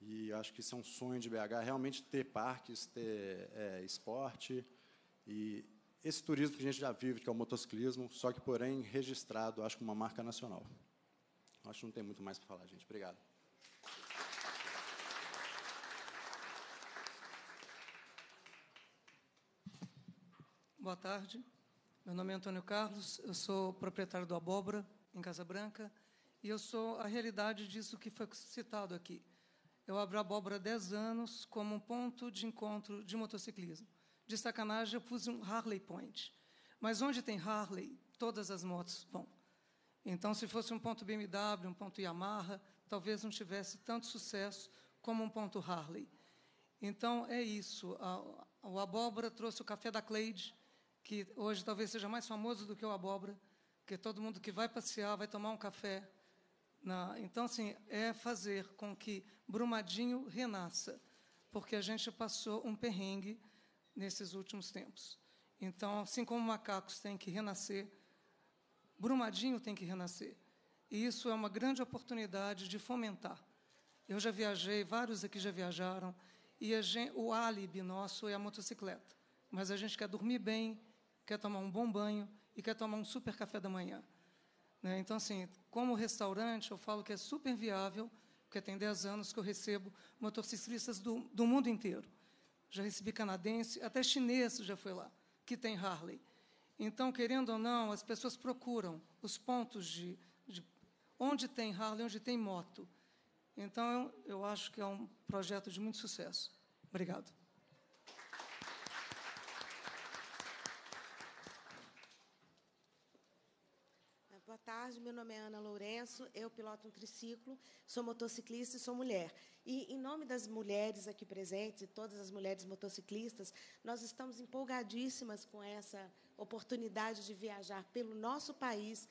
e acho que isso é um sonho de B H, realmente ter parques, ter é, esporte, e esse turismo que a gente já vive, que é o motociclismo, só que, porém, registrado, acho que uma marca nacional. Acho que não tem muito mais para falar, gente. Obrigado. Boa tarde, meu nome é Antônio Carlos, eu sou proprietário do Abóbora, em Casa Branca, e eu sou a realidade disso que foi citado aqui. Eu abro a Abóbora há dez anos como um ponto de encontro de motociclismo. De sacanagem, eu pus um Harley Point, mas onde tem Harley, todas as motos vão. Então, se fosse um ponto B M W, um ponto Yamaha, talvez não tivesse tanto sucesso como um ponto Harley. Então, é isso. O Abóbora trouxe o Café da Cleide, que hoje talvez seja mais famoso do que o Abóbora, porque todo mundo que vai passear vai tomar um café. Na... Então, assim, é fazer com que Brumadinho renasça, porque a gente passou um perrengue nesses últimos tempos. Então, assim como Macacos tem que renascer, Brumadinho tem que renascer. E isso é uma grande oportunidade de fomentar. Eu já viajei, vários aqui já viajaram, e a gente, o álibi nosso é a motocicleta. Mas a gente quer dormir bem, quer tomar um bom banho e quer tomar um super café da manhã. Né? Então, assim, como restaurante, eu falo que é super viável, porque tem dez anos que eu recebo motociclistas do, do mundo inteiro. Já recebi canadense, até chinês já foi lá, que tem Harley. Então, querendo ou não, as pessoas procuram os pontos de, de onde tem Harley, onde tem moto. Então, eu, eu acho que é um projeto de muito sucesso. Obrigado. Boa tarde, meu nome é Ana Lourenço, eu piloto um triciclo, sou motociclista e sou mulher. E, em nome das mulheres aqui presentes, e todas as mulheres motociclistas, nós estamos empolgadíssimas com essa oportunidade de viajar pelo nosso país,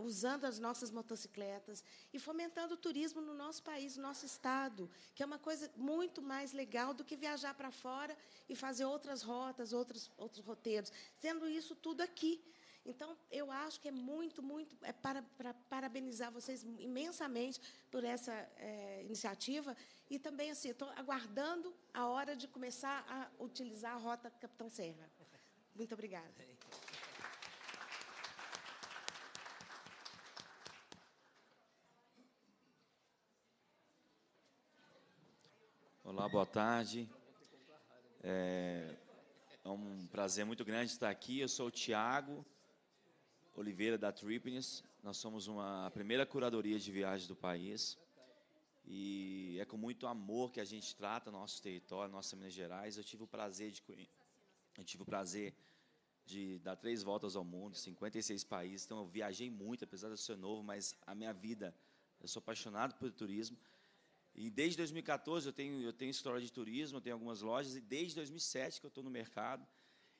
usando as nossas motocicletas e fomentando o turismo no nosso país, no nosso estado, que é uma coisa muito mais legal do que viajar para fora e fazer outras rotas, outros, outros roteiros, sendo isso tudo aqui. Então, eu acho que é muito, muito... É para, para parabenizar vocês imensamente por essa é, iniciativa. E também, assim, estou aguardando a hora de começar a utilizar a Rota Capitão Senra. Muito obrigada. Olá, boa tarde. É, é um prazer muito grande estar aqui. Eu sou o Tiago Oliveira, da Tripness. Nós somos uma, a primeira curadoria de viagens do país e é com muito amor que a gente trata nosso território, nossa Minas Gerais. Eu tive o prazer de, eu tive o prazer de dar três voltas ao mundo, cinquenta e seis países, então eu viajei muito, apesar de eu ser novo, mas a minha vida, eu sou apaixonado por turismo. E desde dois mil e quatorze eu tenho, eu tenho história de turismo, eu tenho algumas lojas, e desde dois mil e sete que eu estou no mercado.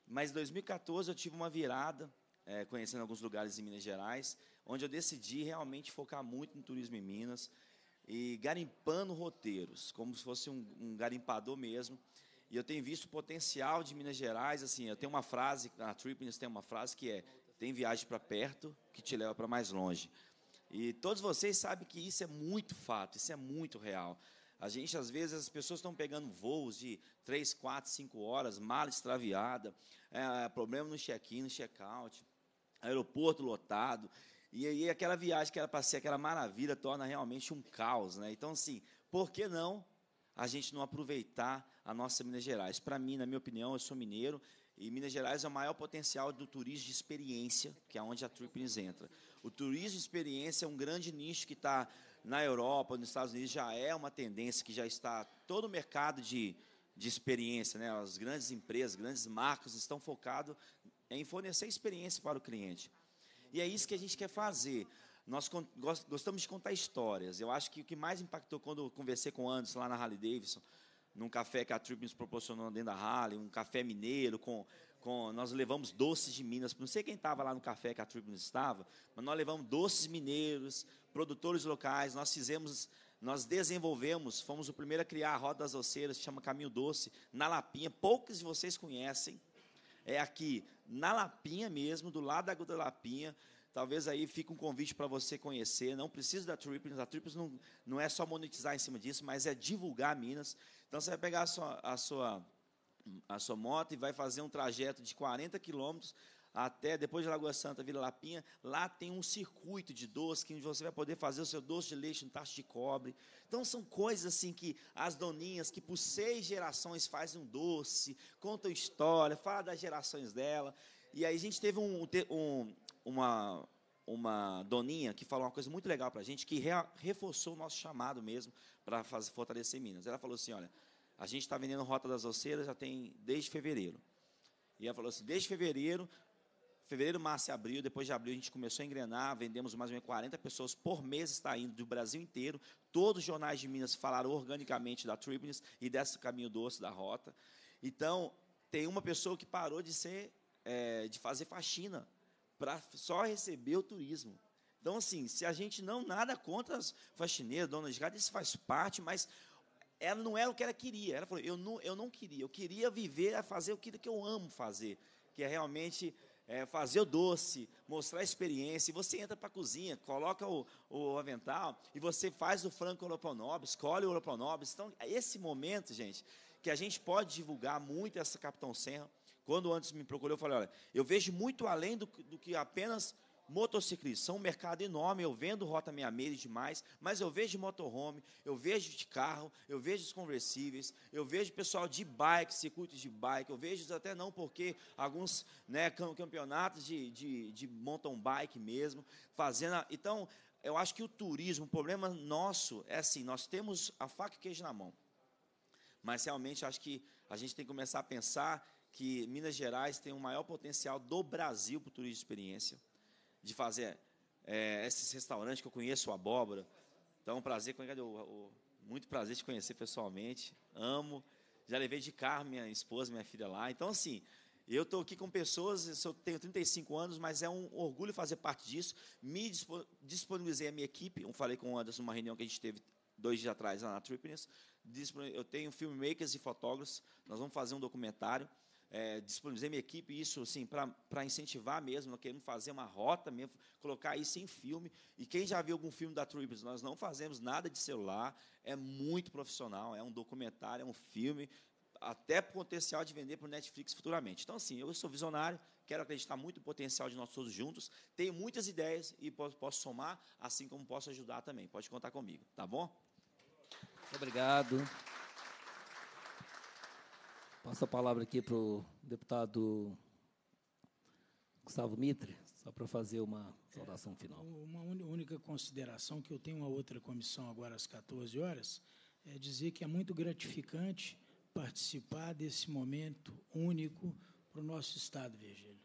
Mas em dois mil e quatorze eu tive uma virada, É, conhecendo alguns lugares em Minas Gerais, onde eu decidi realmente focar muito no turismo em Minas e garimpando roteiros, como se fosse um, um garimpador mesmo. E eu tenho visto o potencial de Minas Gerais. Assim, eu tenho uma frase, na Tripness tem uma frase que é: tem viagem para perto que te leva para mais longe. E todos vocês sabem que isso é muito fato, isso é muito real. A gente, às vezes, as pessoas estão pegando voos de três, quatro, cinco horas, mala extraviada, é, problema no check-in, no check-out, aeroporto lotado, e aí aquela viagem que era para ser aquela maravilha torna realmente um caos, né? Então, assim, por que não a gente não aproveitar a nossa Minas Gerais? Para mim, na minha opinião, eu sou mineiro, e Minas Gerais é o maior potencial do turismo de experiência, que é onde a Tripness entra. O turismo de experiência é um grande nicho que está na Europa, nos Estados Unidos, já é uma tendência que já está todo o mercado de, de experiência, né? As grandes empresas, grandes marcas estão focadas em fornecer experiência para o cliente. E é isso que a gente quer fazer. Nós gostamos de contar histórias. Eu acho que o que mais impactou quando eu conversei com o Anderson lá na Harley Davidson, num café que a Tripness proporcionou dentro da Harley, um café mineiro, com, com, nós levamos doces de Minas, não sei quem estava lá no café que a Tripness estava, mas nós levamos doces mineiros, produtores locais, nós fizemos, nós desenvolvemos, fomos o primeiro a criar a Rota das Oceiras, que chama Caminho Doce, na Lapinha, poucos de vocês conhecem, é aqui na Lapinha mesmo, do lado da Gruta Lapinha. Talvez aí fique um convite para você conhecer. Não precisa da Tripness. A Tripness não, não é só monetizar em cima disso, mas é divulgar Minas. Então, você vai pegar a sua, a sua, a sua moto e vai fazer um trajeto de quarenta quilômetros até, depois de Lagoa Santa, Vila Lapinha. Lá tem um circuito de doce que você vai poder fazer o seu doce de leite, um tacho de cobre. Então, são coisas assim que as doninhas, que por seis gerações fazem um doce, contam história, falam das gerações dela. E aí a gente teve um... um Uma, uma doninha que falou uma coisa muito legal para a gente, que re, reforçou o nosso chamado mesmo para fortalecer Minas. Ela falou assim, olha, a gente está vendendo Rota das Oceiras já tem desde fevereiro. E ela falou assim, desde fevereiro, fevereiro, março e abril, depois de abril a gente começou a engrenar, vendemos mais ou menos quarenta pessoas por mês, está indo do Brasil inteiro. Todos os jornais de Minas falaram organicamente da Tripness e desse Caminho Doce da Rota. Então, tem uma pessoa que parou de, ser, é, de fazer faxina, para só receber o turismo. Então, assim, se a gente não, nada contra as faxineiras, donas de casa, isso faz parte, mas ela não era o que ela queria. Ela falou, eu não, eu não queria, eu queria viver, fazer aquilo que eu amo fazer, que é realmente é, fazer o doce, mostrar a experiência. E você entra para a cozinha, coloca o, o avental, e você faz o frango oroponobis, escolhe o oroponobis. Então, esse momento, gente, que a gente pode divulgar muito essa Capitão Senra. Quando antes me procurou, eu falei, olha, eu vejo muito além do, do que apenas motociclistas. São um mercado enorme, eu vendo Rota sessenta e seis demais, mas eu vejo de motorhome, eu vejo de carro, eu vejo os conversíveis, eu vejo pessoal de bike, circuitos de bike, eu vejo até não porque alguns né, campeonatos de, de, de mountain bike mesmo, fazendo... A, então, eu acho que o turismo, o problema nosso é assim, nós temos a faca e o queijo na mão, mas realmente acho que a gente tem que começar a pensar... que Minas Gerais tem o maior potencial do Brasil para o turismo de experiência, de fazer é, esses restaurantes que eu conheço, o Abóbora. Então, é um prazer, muito prazer te conhecer pessoalmente, amo. Já levei de carro minha esposa, minha filha lá. Então, assim, Eu estou aqui com pessoas, eu tenho trinta e cinco anos, mas é um orgulho fazer parte disso. Me disponibilizei a minha equipe, eu falei com o Anderson numa reunião que a gente teve dois dias atrás lá na Tripness. Eu tenho filmmakers e fotógrafos, nós vamos fazer um documentário. É, disponibilizei minha equipe, isso assim, para incentivar mesmo, nós queremos fazer uma rota mesmo, colocar isso em filme. E quem já viu algum filme da Tripness, nós não fazemos nada de celular, é muito profissional, é um documentário, é um filme, até potencial de vender para o Netflix futuramente. Então, assim, eu sou visionário, quero acreditar muito no potencial de nós todos juntos, tenho muitas ideias e posso, posso somar, assim como posso ajudar também. Pode contar comigo, tá bom? Muito obrigado. Passo a palavra aqui para o deputado Gustavo Mitre, só para fazer uma saudação final. Uma única consideração, que eu tenho uma outra comissão agora às quatorze horas, é dizer que é muito gratificante participar desse momento único para o nosso Estado, Virgílio.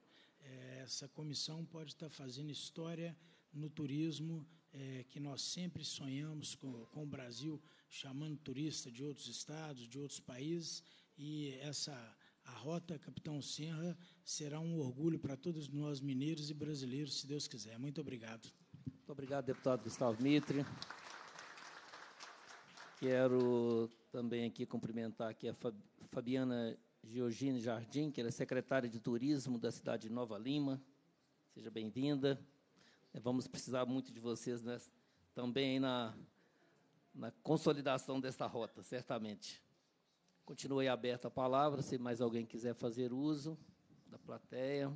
É, essa comissão pode estar fazendo história no turismo, é, que nós sempre sonhamos com, com o Brasil, chamando turista de outros estados, de outros países, e essa, a Rota Capitão Senra será um orgulho para todos nós, mineiros e brasileiros, se Deus quiser. Muito obrigado. Muito obrigado, deputado Gustavo Mitre. Quero também aqui cumprimentar aqui a Fabiana Georgine Jardim, que ela é secretária de Turismo da cidade de Nova Lima. Seja bem-vinda. Vamos precisar muito de vocês, né, também aí na, na consolidação dessa rota, certamente. Continua aí aberta a palavra, se mais alguém quiser fazer uso da plateia.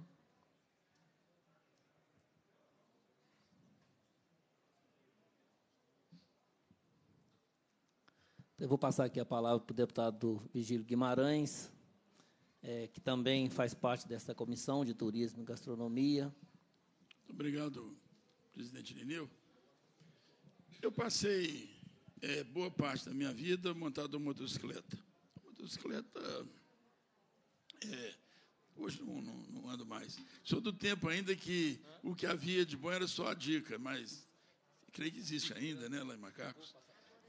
Eu vou passar aqui a palavra para o deputado Virgílio Guimarães, é, que também faz parte desta comissão de Turismo e Gastronomia. Muito obrigado, presidente Irineu. Eu passei é, boa parte da minha vida montado em motocicleta. Motocicleta, é, hoje não, não, não ando mais. Sou do tempo ainda que o que havia de bom era só a dica, mas creio que existe ainda, né, lá em Macacos.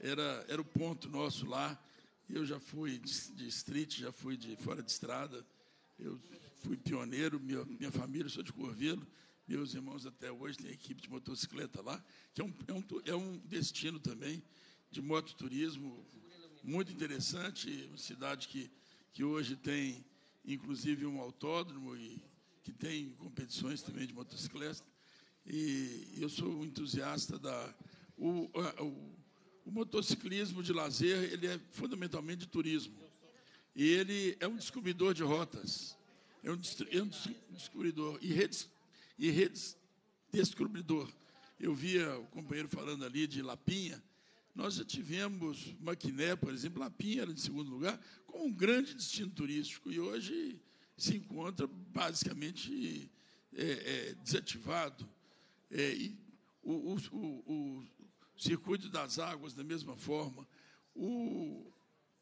Era, era o ponto nosso lá. Eu já fui de, de street, já fui de fora de estrada. Eu fui pioneiro, minha, minha família, eu sou de Corvelo. Meus irmãos até hoje têm equipe de motocicleta lá, que é um, é um, é um destino também de mototurismo muito interessante. Uma cidade que, que hoje tem, inclusive, um autódromo e que tem competições também de motocicleta. E eu sou um entusiasta da... O, a, o, O motociclismo de lazer, ele é fundamentalmente de turismo. E ele é um descobridor de rotas. É um, é um descobridor e, redes, e redes, descobridor. Eu via o companheiro falando ali de Lapinha. Nós já tivemos Maquiné, por exemplo, Lapinha era de segundo lugar, com um grande destino turístico. E hoje se encontra basicamente é, é, desativado. É, e o... o, o, o Circuito das Águas, da mesma forma. O,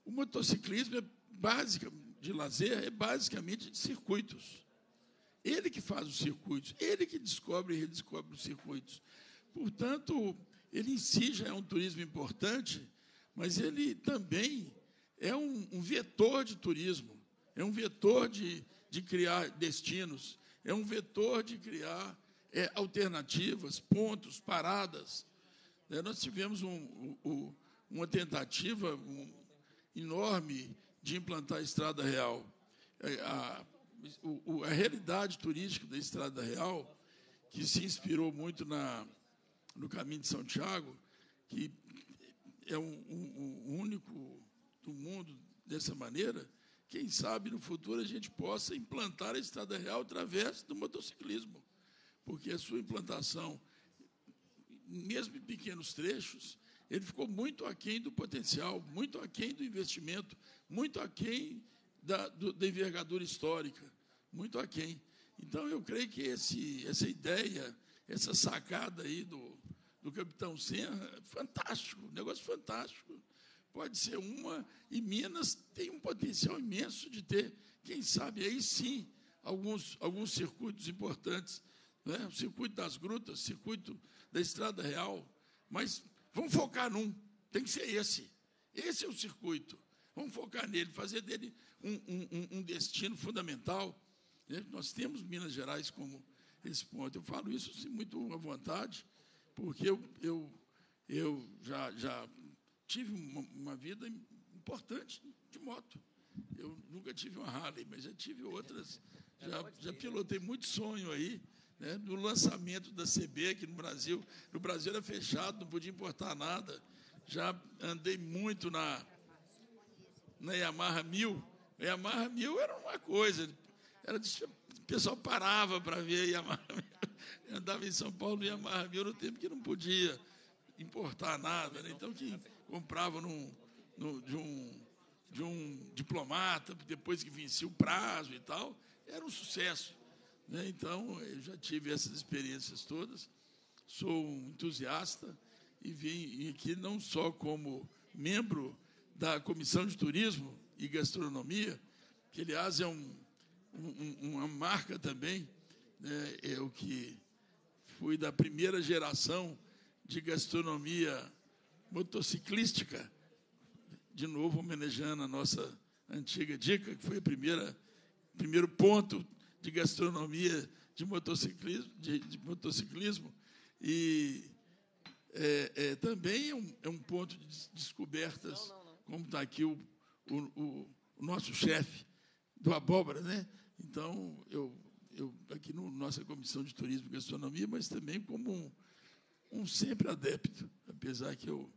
o motociclismo é básica, de lazer é basicamente de circuitos. Ele que faz os circuitos, ele que descobre e redescobre os circuitos. Portanto, ele em si já é um turismo importante, mas ele também é um, um vetor de turismo, é um vetor de, de criar destinos, é um vetor de criar é, alternativas, pontos, paradas. Nós tivemos um, um, uma tentativa um, enorme de implantar a Estrada Real. A, a, a realidade turística da Estrada Real, que se inspirou muito na, no Caminho de São Tiago, que é o um, um, um único do mundo dessa maneira, quem sabe no futuro a gente possa implantar a Estrada Real através do motociclismo, porque a sua implantação, mesmo em pequenos trechos, ele ficou muito aquém do potencial, muito aquém do investimento, muito aquém da, do, da envergadura histórica, muito aquém. Então, eu creio que esse, essa ideia, essa sacada aí do, do Capitão Senra, fantástico, negócio fantástico. Pode ser uma, e Minas tem um potencial imenso de ter, quem sabe, aí sim, alguns, alguns circuitos importantes, né? O circuito das grutas, o circuito da Estrada Real, mas vamos focar num, tem que ser esse. Esse é o circuito. Vamos focar nele, fazer dele um, um, um destino fundamental. Nós temos Minas Gerais como esse ponto. Eu falo isso assim, muito à vontade, porque eu, eu, eu já, já tive uma, uma vida importante de moto. Eu nunca tive uma Harley, mas já tive outras. Já, já pilotei muito sonho aí, né? No lançamento da C B aqui no Brasil. No Brasil era fechado, não podia importar nada. Já andei muito na, na Yamaha mil. A Yamaha mil era uma coisa. Era, o pessoal parava para ver a Yamaha mil. Andava em São Paulo e Yamaha mil no tempo que não podia importar nada, né? Então, que comprava num, num, de um... de um diplomata, depois que vencia o prazo e tal, era um sucesso, né? Então, eu já tive essas experiências todas, sou um entusiasta e vim aqui não só como membro da Comissão de Turismo e Gastronomia, que, aliás, é um, um, uma marca também, né? Eu que fui da primeira geração de gastronomia motociclística, de novo, homenageando a nossa antiga dica, que foi o primeiro ponto de gastronomia de motociclismo. De, de motociclismo e é, é, também é um, é um ponto de descobertas, não, não, não. Como está aqui o, o, o, o nosso chefe do Abóbora, né? Então, eu, eu aqui na no, nossa Comissão de Turismo e Gastronomia, mas também como um, um sempre adepto, apesar que eu...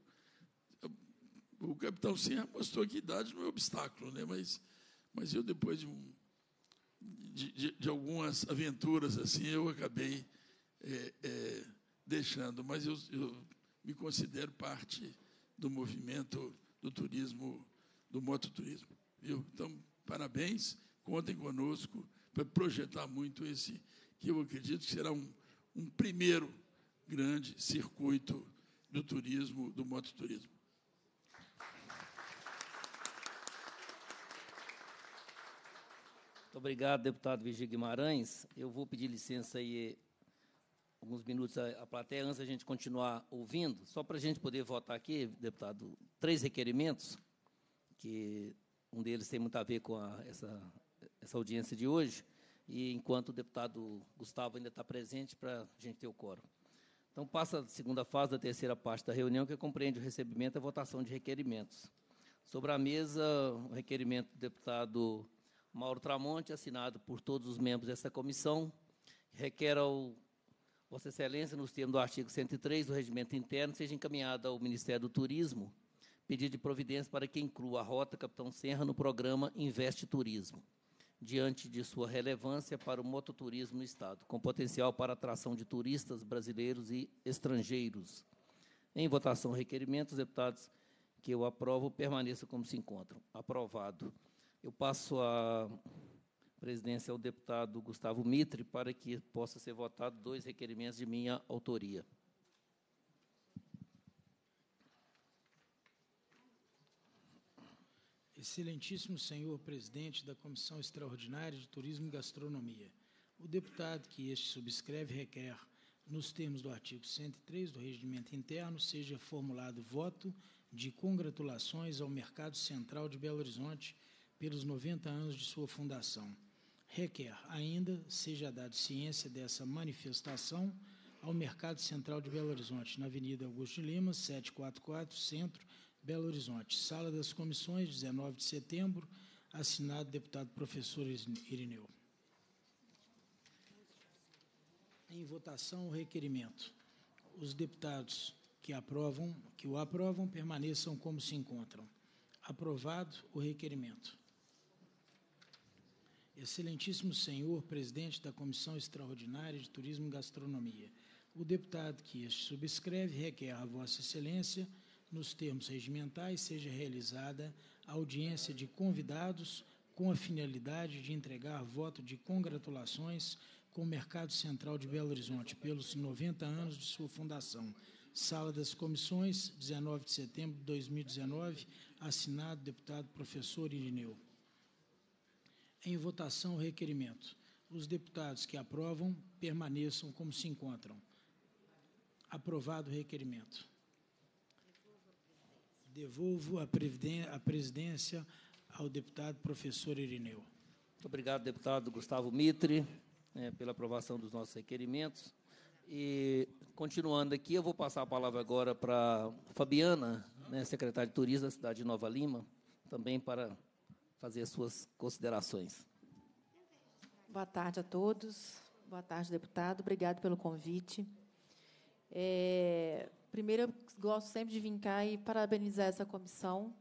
O Capitão Senra mostrou que a idade não é obstáculo, né? mas, mas eu, depois de, um, de, de, de algumas aventuras, assim, eu acabei é, é, deixando. Mas eu, eu me considero parte do movimento do turismo, do mototurismo. Viu? Então, parabéns, contem conosco para projetar muito esse, que eu acredito que será um, um primeiro grande circuito do turismo, do mototurismo. Muito obrigado, deputado Virgílio Guimarães. Eu vou pedir licença aí alguns minutos à plateia, antes da gente continuar ouvindo, só para a gente poder votar aqui, deputado, três requerimentos, que um deles tem muito a ver com a, essa, essa audiência de hoje, e enquanto o deputado Gustavo ainda está presente, para a gente ter o quórum. Então, passa a segunda fase da terceira parte da reunião, que compreende o recebimento e a votação de requerimentos. Sobre a mesa, o requerimento do deputado Mauro Tramonte, assinado por todos os membros desta comissão, requer ao Vossa Excelência, nos termos do artigo cento e três do Regimento Interno, seja encaminhado ao Ministério do Turismo, pedido de providência para que inclua a Rota Capitão Senra no programa Investe Turismo, diante de sua relevância para o mototurismo no Estado, com potencial para atração de turistas brasileiros e estrangeiros. Em votação, requerimentos, deputados que eu aprovo permaneçam como se encontram. Aprovado. Eu passo a presidência ao deputado Gustavo Mitre para que possa ser votado dois requerimentos de minha autoria. Excelentíssimo senhor presidente da Comissão Extraordinária de Turismo e Gastronomia, o deputado que este subscreve requer, nos termos do artigo cento e três do Regimento Interno, seja formulado voto de congratulações ao Mercado Central de Belo Horizonte pelos noventa anos de sua fundação. Requer ainda seja dado ciência dessa manifestação ao Mercado Central de Belo Horizonte, na Avenida Augusto de Lima, setecentos e quarenta e quatro, Centro, Belo Horizonte. Sala das Comissões, dezenove de setembro, assinado deputado professor Irineu. Em votação, o requerimento. Os deputados que aprovam, que o aprovam permaneçam como se encontram. Aprovado o requerimento. Excelentíssimo senhor presidente da Comissão Extraordinária de Turismo e Gastronomia, o deputado que este subscreve requer a Vossa Excelência, nos termos regimentais, seja realizada a audiência de convidados com a finalidade de entregar voto de congratulações com o Mercado Central de Belo Horizonte pelos noventa anos de sua fundação. Sala das Comissões, dezenove de setembro de dois mil e dezenove, assinado deputado professor Irineu. Em votação, o requerimento. Os deputados que aprovam permaneçam como se encontram. Aprovado o requerimento. Devolvo a presidência ao deputado professor Irineu. Muito obrigado, deputado Gustavo Mitre, né, pela aprovação dos nossos requerimentos. E, continuando aqui, eu vou passar a palavra agora para Fabiana, né, secretária de Turismo da cidade de Nova Lima, também para fazer as suas considerações. Boa tarde a todos. Boa tarde, deputado. Obrigado pelo convite. É, primeiro, eu gosto sempre de vir cá e parabenizar essa comissão,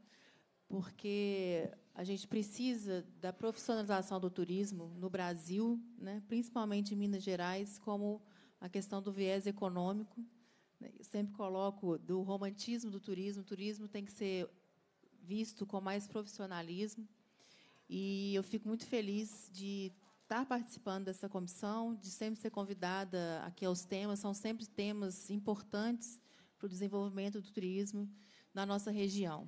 porque a gente precisa da profissionalização do turismo no Brasil, né, principalmente em Minas Gerais, como a questão do viés econômico. Eu sempre coloco do romantismo do turismo. O turismo tem que ser visto com mais profissionalismo. E eu fico muito feliz de estar participando dessa comissão, de sempre ser convidada aqui aos temas. São sempre temas importantes para o desenvolvimento do turismo na nossa região.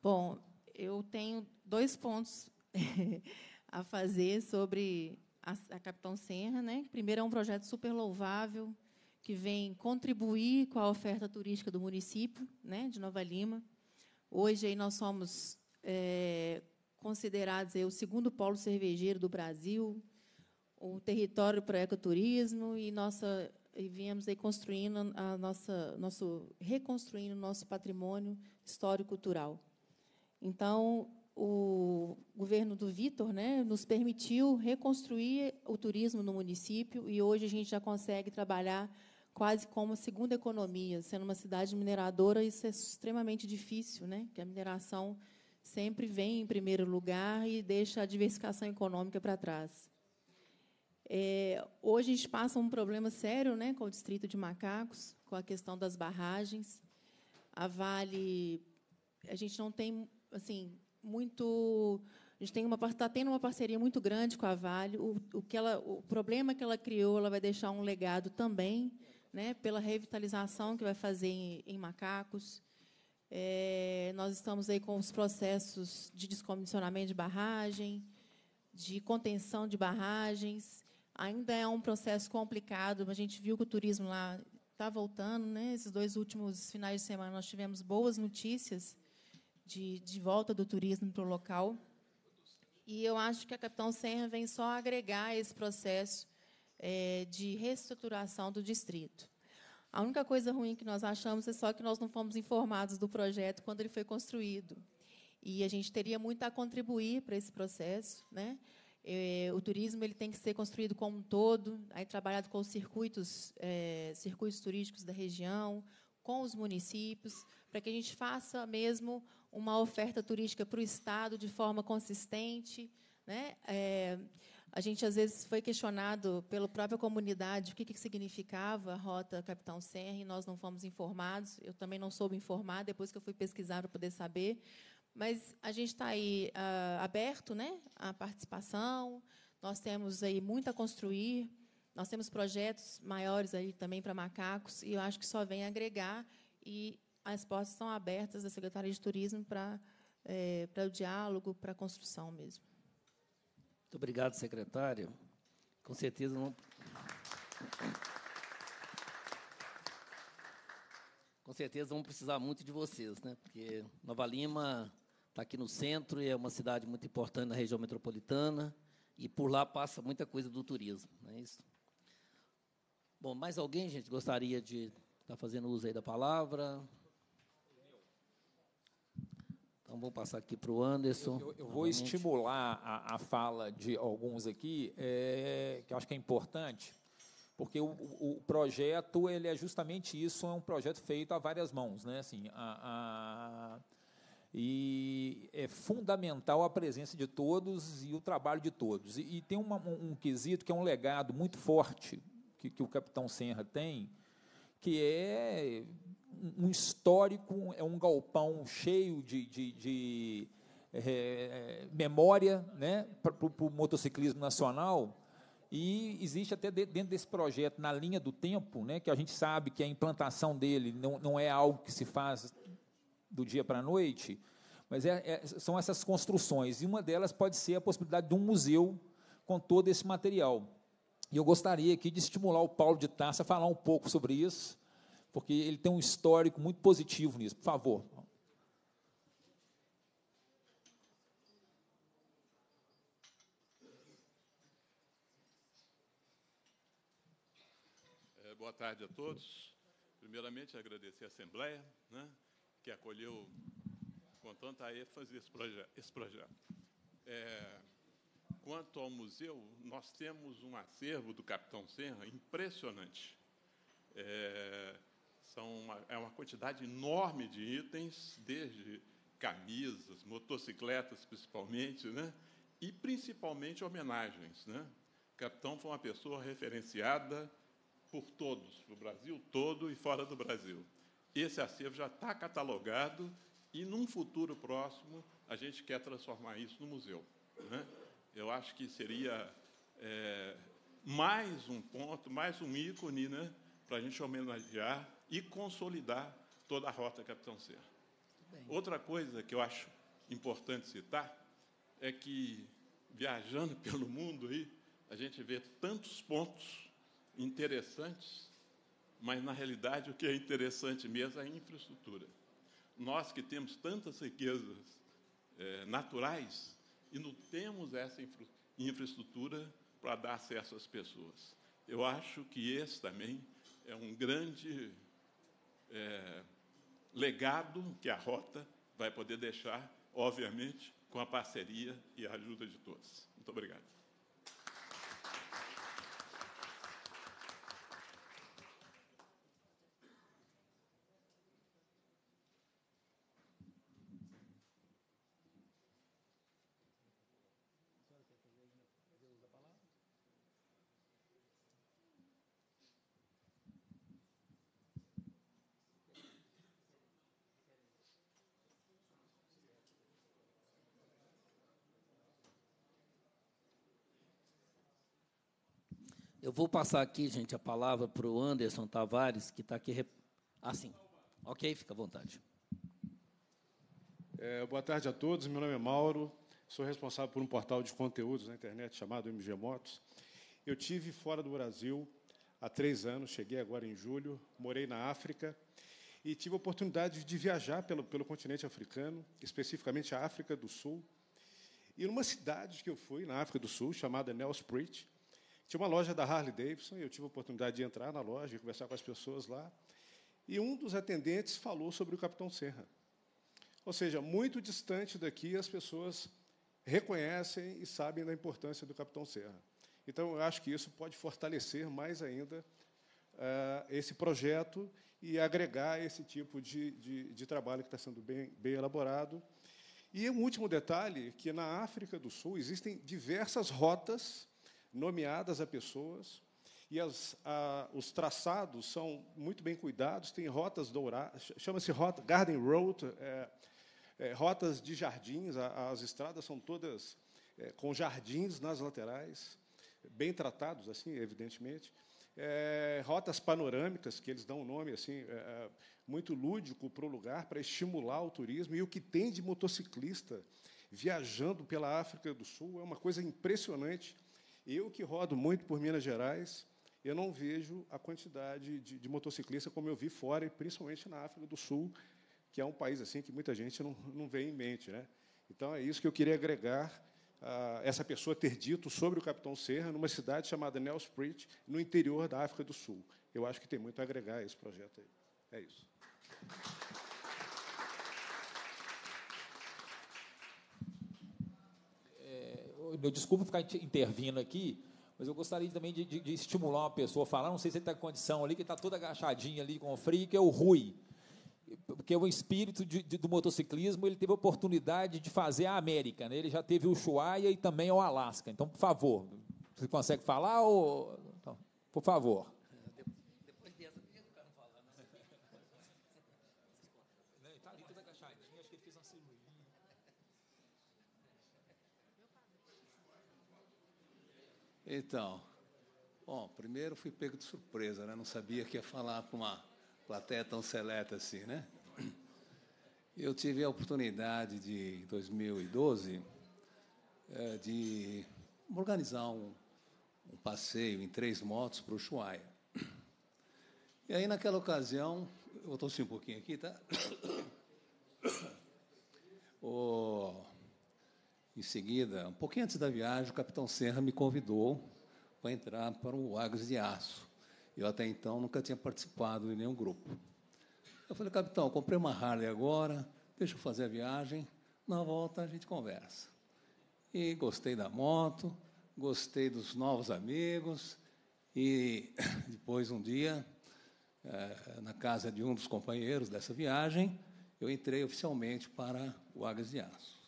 Bom, eu tenho dois pontos a fazer sobre a, a Capitão Senra, né? Primeiro, é um projeto super louvável, que vem contribuir com a oferta turística do município, né, de Nova Lima. Hoje, aí, nós somos... É, considerados aí, o segundo polo cervejeiro do Brasil, o território para o ecoturismo, e nossa e viemos aí construindo a nossa nosso reconstruindo nosso patrimônio histórico-cultural. Então, o governo do Vitor, né, nos permitiu reconstruir o turismo no município, e hoje a gente já consegue trabalhar quase como segunda economia, sendo uma cidade mineradora. Isso é extremamente difícil, né, que a mineração sempre vem em primeiro lugar e deixa a diversificação econômica para trás. É, hoje, a gente passa um problema sério, né, com o distrito de Macacos, com a questão das barragens. A Vale, a gente não tem assim, muito... A gente tem uma, está tendo uma parceria muito grande com a Vale. O, o, que ela, o problema que ela criou, ela vai deixar um legado também, né, pela revitalização que vai fazer em, em Macacos. É, nós estamos aí com os processos de descomissionamento de barragem, de contenção de barragens. Ainda é um processo complicado, mas a gente viu que o turismo lá está voltando, né? Esses dois últimos finais de semana nós tivemos boas notícias de, de volta do turismo para o local. E eu acho que a Capitão Senra vem só agregar esse processo é, de reestruturação do distrito. A única coisa ruim que nós achamos é só que nós não fomos informados do projeto quando ele foi construído. E a gente teria muito a contribuir para esse processo, né? É, o turismo ele tem que ser construído como um todo, aí trabalhado com os circuitos, é, circuitos turísticos da região, com os municípios, para que a gente faça mesmo uma oferta turística para o Estado de forma consistente, né? É, a gente, às vezes, foi questionado pela própria comunidade o que, que significava a Rota Capitão Senra, e nós não fomos informados. Eu também não soube informar, depois que eu fui pesquisar para poder saber. Mas a gente está aí uh, aberto, né, à participação. Nós temos aí muito a construir. Nós temos projetos maiores aí também para Macacos, e eu acho que só vem agregar. E as portas estão abertas da Secretaria de Turismo para, é, para o diálogo, para a construção mesmo. Muito obrigado, secretário. Com certeza não... Com certeza vamos precisar muito de vocês, né? Porque Nova Lima está aqui no centro e é uma cidade muito importante na região metropolitana, e por lá passa muita coisa do turismo, não é isso? Bom, mais alguém, gente, gostaria de estar fazendo uso aí da palavra? Então, vou passar aqui para o Anderson. Eu, eu, eu vou estimular a, a fala de alguns aqui, é, que eu acho que é importante, porque o, o projeto ele é justamente isso, é um projeto feito a várias mãos, né? Assim, a, a, e é fundamental a presença de todos e o trabalho de todos. E, e tem uma, um quesito que é um legado muito forte que, que o Capitão Senra tem, que é... um histórico, é um galpão cheio de, de, de é, memória, né, para o motociclismo nacional. E existe até dentro desse projeto, na linha do tempo, né, que a gente sabe que a implantação dele não, não é algo que se faz do dia para a noite, mas é, é, são essas construções. E uma delas pode ser a possibilidade de um museu com todo esse material. E eu gostaria aqui de estimular o Paulo de Tarso a falar um pouco sobre isso, porque ele tem um histórico muito positivo nisso. Por favor. boa tarde a todos. Primeiramente, agradecer a Assembleia, né, que acolheu com tanta ênfase esse, proje esse projeto. É, quanto ao museu, nós temos um acervo do Capitão Senra impressionante. É, são uma, é uma quantidade enorme de itens, desde camisas, motocicletas, principalmente, né, e, principalmente, homenagens, né? O Capitão foi uma pessoa referenciada por todos, no Brasil todo e fora do Brasil. Esse acervo já está catalogado e, num futuro próximo, a gente quer transformar isso no museu, né? Eu acho que seria é, mais um ponto, mais um ícone, né, para a gente homenagear e consolidar toda a Rota Capitão Senra. Outra coisa que eu acho importante citar é que, viajando pelo mundo, aí, a gente vê tantos pontos interessantes, mas, na realidade, o que é interessante mesmo é a infraestrutura. Nós que temos tantas riquezas é, naturais e não temos essa infra infraestrutura para dar acesso às pessoas. Eu acho que esse também é um grande é, legado que a Rota vai poder deixar, obviamente, com a parceria e a ajuda de todos. Muito obrigado. Eu vou passar aqui, gente, a palavra para o Anderson Tavares, que está aqui... Rep... Ah, sim. Ok, fica à vontade. É, boa tarde a todos. Meu nome é Mauro. Sou responsável por um portal de conteúdos na internet chamado M G Motos. Eu estive fora do Brasil há três anos, cheguei agora em julho, morei na África e tive a oportunidade de viajar pelo, pelo continente africano, especificamente a África do Sul. E numa cidade que eu fui, na África do Sul, chamada Nelspruit, tinha uma loja da Harley Davidson, e eu tive a oportunidade de entrar na loja e conversar com as pessoas lá, e um dos atendentes falou sobre o Capitão Senra. Ou seja, muito distante daqui, as pessoas reconhecem e sabem da importância do Capitão Senra. Então, eu acho que isso pode fortalecer mais ainda uh, esse projeto e agregar esse tipo de, de, de trabalho que está sendo bem, bem elaborado. E um último detalhe, que na África do Sul existem diversas rotas nomeadas a pessoas, e as, a, os traçados são muito bem cuidados, tem rotas douradas, chama-se rota, Garden Road, é, é, rotas de jardins, a, as estradas são todas é, com jardins nas laterais, bem tratados, assim, evidentemente, é, rotas panorâmicas, que eles dão um nome assim, é, muito lúdico para o lugar, para estimular o turismo, e o que tem de motociclista viajando pela África do Sul é uma coisa impressionante. Eu, que rodo muito por Minas Gerais, eu não vejo a quantidade de, de motociclista como eu vi fora, e principalmente na África do Sul, que é um país assim que muita gente não, não vê em mente, né? Então, é isso que eu queria agregar, ah, essa pessoa ter dito sobre o Capitão Senra, numa cidade chamada Nelspruit, no interior da África do Sul. Eu acho que tem muito a agregar a esse projeto aí. É isso. Meu, desculpa ficar intervindo aqui, mas eu gostaria também de, de, de estimular uma pessoa a falar. Não sei se ele está com condição ali, que está toda agachadinha ali com o frio, que é o Rui, que é o espírito de, de, do motociclismo. Ele teve a oportunidade de fazer a América, né? Ele já teve o Ushuaia e também o Alasca. Então, por favor, você consegue falar? Ou... Então, por favor. Depois dessa, eu não quero falar. Ele está ali toda agachadinha, acho que ele fez uma cirurgia. Então, bom, primeiro fui pego de surpresa, né? Não sabia que ia falar para uma plateia tão seleta assim, né? Eu tive a oportunidade de, em dois mil e doze, de organizar um, um passeio em três motos para o Ushuaia. E aí, naquela ocasião, eu tossi um pouquinho aqui, tá? O... Em seguida, um pouquinho antes da viagem, o Capitão Senra me convidou para entrar para o Águias de Aço. Eu, até então, nunca tinha participado de nenhum grupo. Eu falei, capitão, eu comprei uma Harley agora, deixa eu fazer a viagem, na volta a gente conversa. E gostei da moto, gostei dos novos amigos, e depois, um dia, na casa de um dos companheiros dessa viagem, eu entrei oficialmente para o Águias de Aço.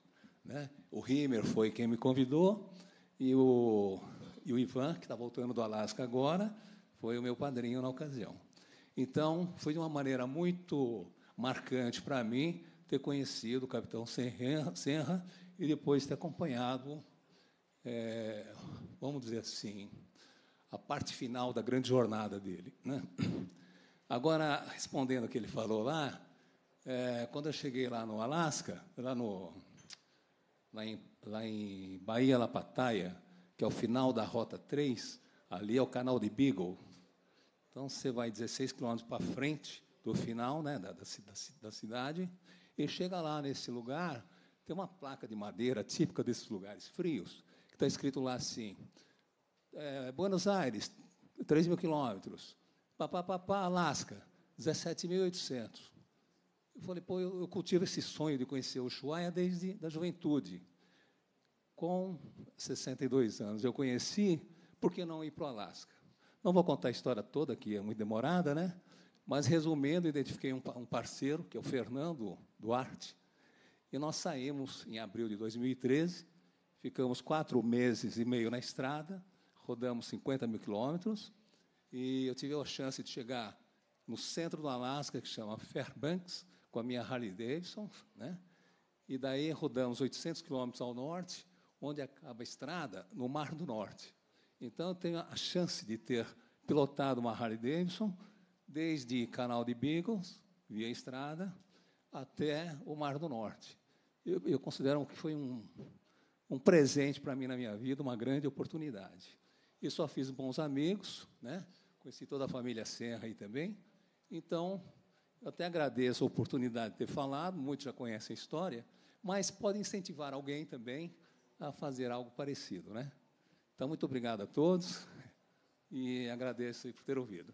Né? O Rimer foi quem me convidou, e o, e o Ivan, que está voltando do Alasca agora, foi o meu padrinho na ocasião. Então, foi de uma maneira muito marcante para mim ter conhecido o capitão Senra, Senra e depois ter acompanhado, é, vamos dizer assim, a parte final da grande jornada dele. Né? Agora, respondendo o que ele falou lá, é, quando eu cheguei lá no Alasca, lá no... Lá em, lá em Bahia La Pataia, que é o final da Rota três, ali é o canal de Beagle. Então, você vai dezesseis quilômetros para frente do final, né, da, da, da cidade, e chega lá nesse lugar, tem uma placa de madeira típica desses lugares frios, que está escrito lá assim, é, Buenos Aires, três mil quilômetros, papapá, Alasca, dezessete mil e oitocentos. Eu falei, pô, eu, eu cultivo esse sonho de conhecer o Ushuaia desde a juventude. Com sessenta e dois anos eu conheci, por que não ir para o Alasca? Não vou contar a história toda, que é muito demorada, né? Mas, resumindo, identifiquei um, um parceiro, que é o Fernando Duarte, e nós saímos em abril de dois mil e treze, ficamos quatro meses e meio na estrada, rodamos cinquenta mil quilômetros, e eu tive a chance de chegar no centro do Alasca, que se chama Fairbanks, com a minha Harley Davidson, né? E daí rodamos oitocentos quilômetros ao norte, onde acaba a estrada, no Mar do Norte. Então, eu tenho a chance de ter pilotado uma Harley Davidson desde Canal de Beagles, via estrada, até o Mar do Norte. Eu, eu considero que foi um, um presente para mim na minha vida, uma grande oportunidade. E só fiz bons amigos, né? Conheci toda a família Senra aí também. Então, eu até agradeço a oportunidade de ter falado, muitos já conhecem a história, mas pode incentivar alguém também a fazer algo parecido, né? Então, muito obrigado a todos e agradeço por ter ouvido.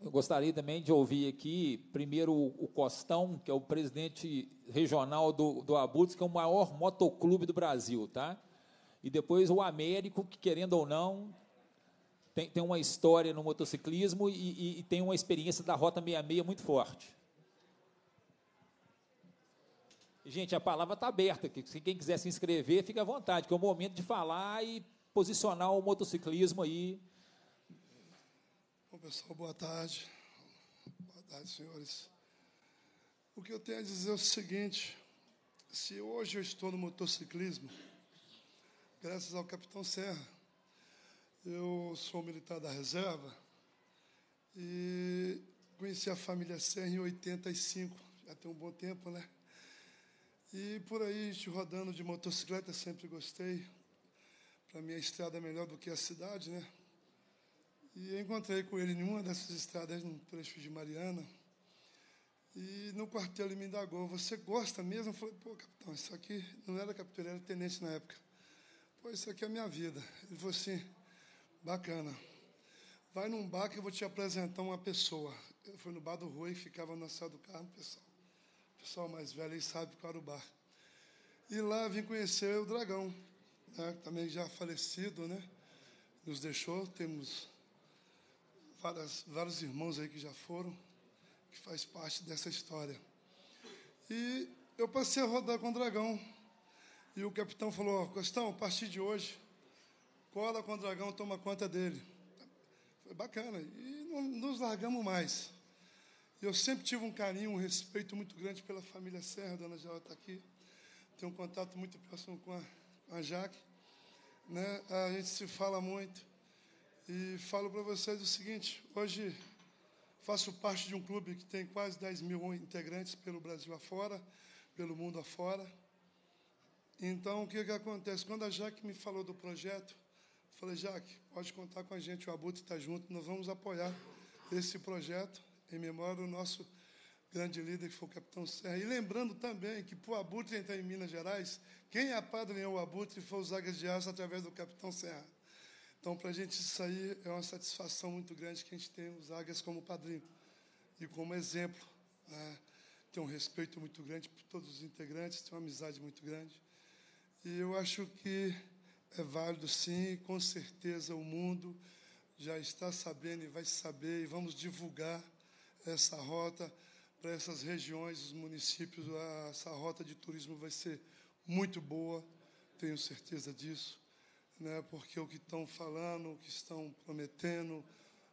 Eu gostaria também de ouvir aqui, primeiro, o Costão, que é o presidente regional do, do Abuds, que é o maior motoclube do Brasil, tá? E depois o Américo, que, querendo ou não, tem, tem uma história no motociclismo e, e, e tem uma experiência da Rota sessenta e seis muito forte. Gente, a palavra está aberta. Se quem quiser se inscrever, fica à vontade, que é o momento de falar e posicionar o motociclismo aí. Bom, pessoal, boa tarde. Boa tarde, senhores. O que eu tenho a dizer é o seguinte. Se hoje eu estou no motociclismo... graças ao capitão Senra. Eu sou militar da reserva e conheci a família Senra em oitenta e cinco, já tem um bom tempo, né? E por aí, rodando de motocicleta, sempre gostei. Para mim, a estrada é melhor do que a cidade, né? E eu encontrei com ele em uma dessas estradas, num trecho de Mariana. E no quartel ele me indagou: você gosta mesmo? Eu falei: pô, capitão, isso aqui não era capitão, era tenente na época. Isso aqui é a minha vida. Ele falou assim, bacana. Vai num bar que eu vou te apresentar uma pessoa. Eu fui no bar do Rui, que ficava no assado do carro, pessoal. O pessoal mais velho aí sabe qual era o bar. E lá vim conhecer o Dragão, né, também já falecido, né? Nos deixou, temos várias, vários irmãos aí que já foram, que faz parte dessa história. E eu passei a rodar com o Dragão. E o capitão falou, ó, Costão, a partir de hoje, cola com o Dragão, toma conta dele. Foi bacana, e não nos largamos mais. Eu sempre tive um carinho, um respeito muito grande pela família Senra, a dona Geralda está aqui, tenho um contato muito próximo com a, com a Jaque, né? A gente se fala muito, e falo para vocês o seguinte, hoje faço parte de um clube que tem quase dez mil integrantes pelo Brasil afora, pelo mundo afora. Então, o que, que acontece? Quando a Jaque me falou do projeto, eu falei, Jaque, pode contar com a gente, o Abutre está junto, nós vamos apoiar esse projeto em memória do nosso grande líder que foi o capitão Senra. E lembrando também que, para o Abutre entrar em Minas Gerais, quem apadrinhou o Abutre foi os Águias de Aço através do capitão Senra. Então, para a gente, isso aí é uma satisfação muito grande que a gente tem os Águias como padrinho e como exemplo. Né? Tem um respeito muito grande por todos os integrantes, tem uma amizade muito grande. E eu acho que é válido, sim, com certeza o mundo já está sabendo e vai saber, e vamos divulgar essa rota para essas regiões, os municípios. Essa rota de turismo vai ser muito boa, tenho certeza disso. Né, porque o que estão falando, o que estão prometendo,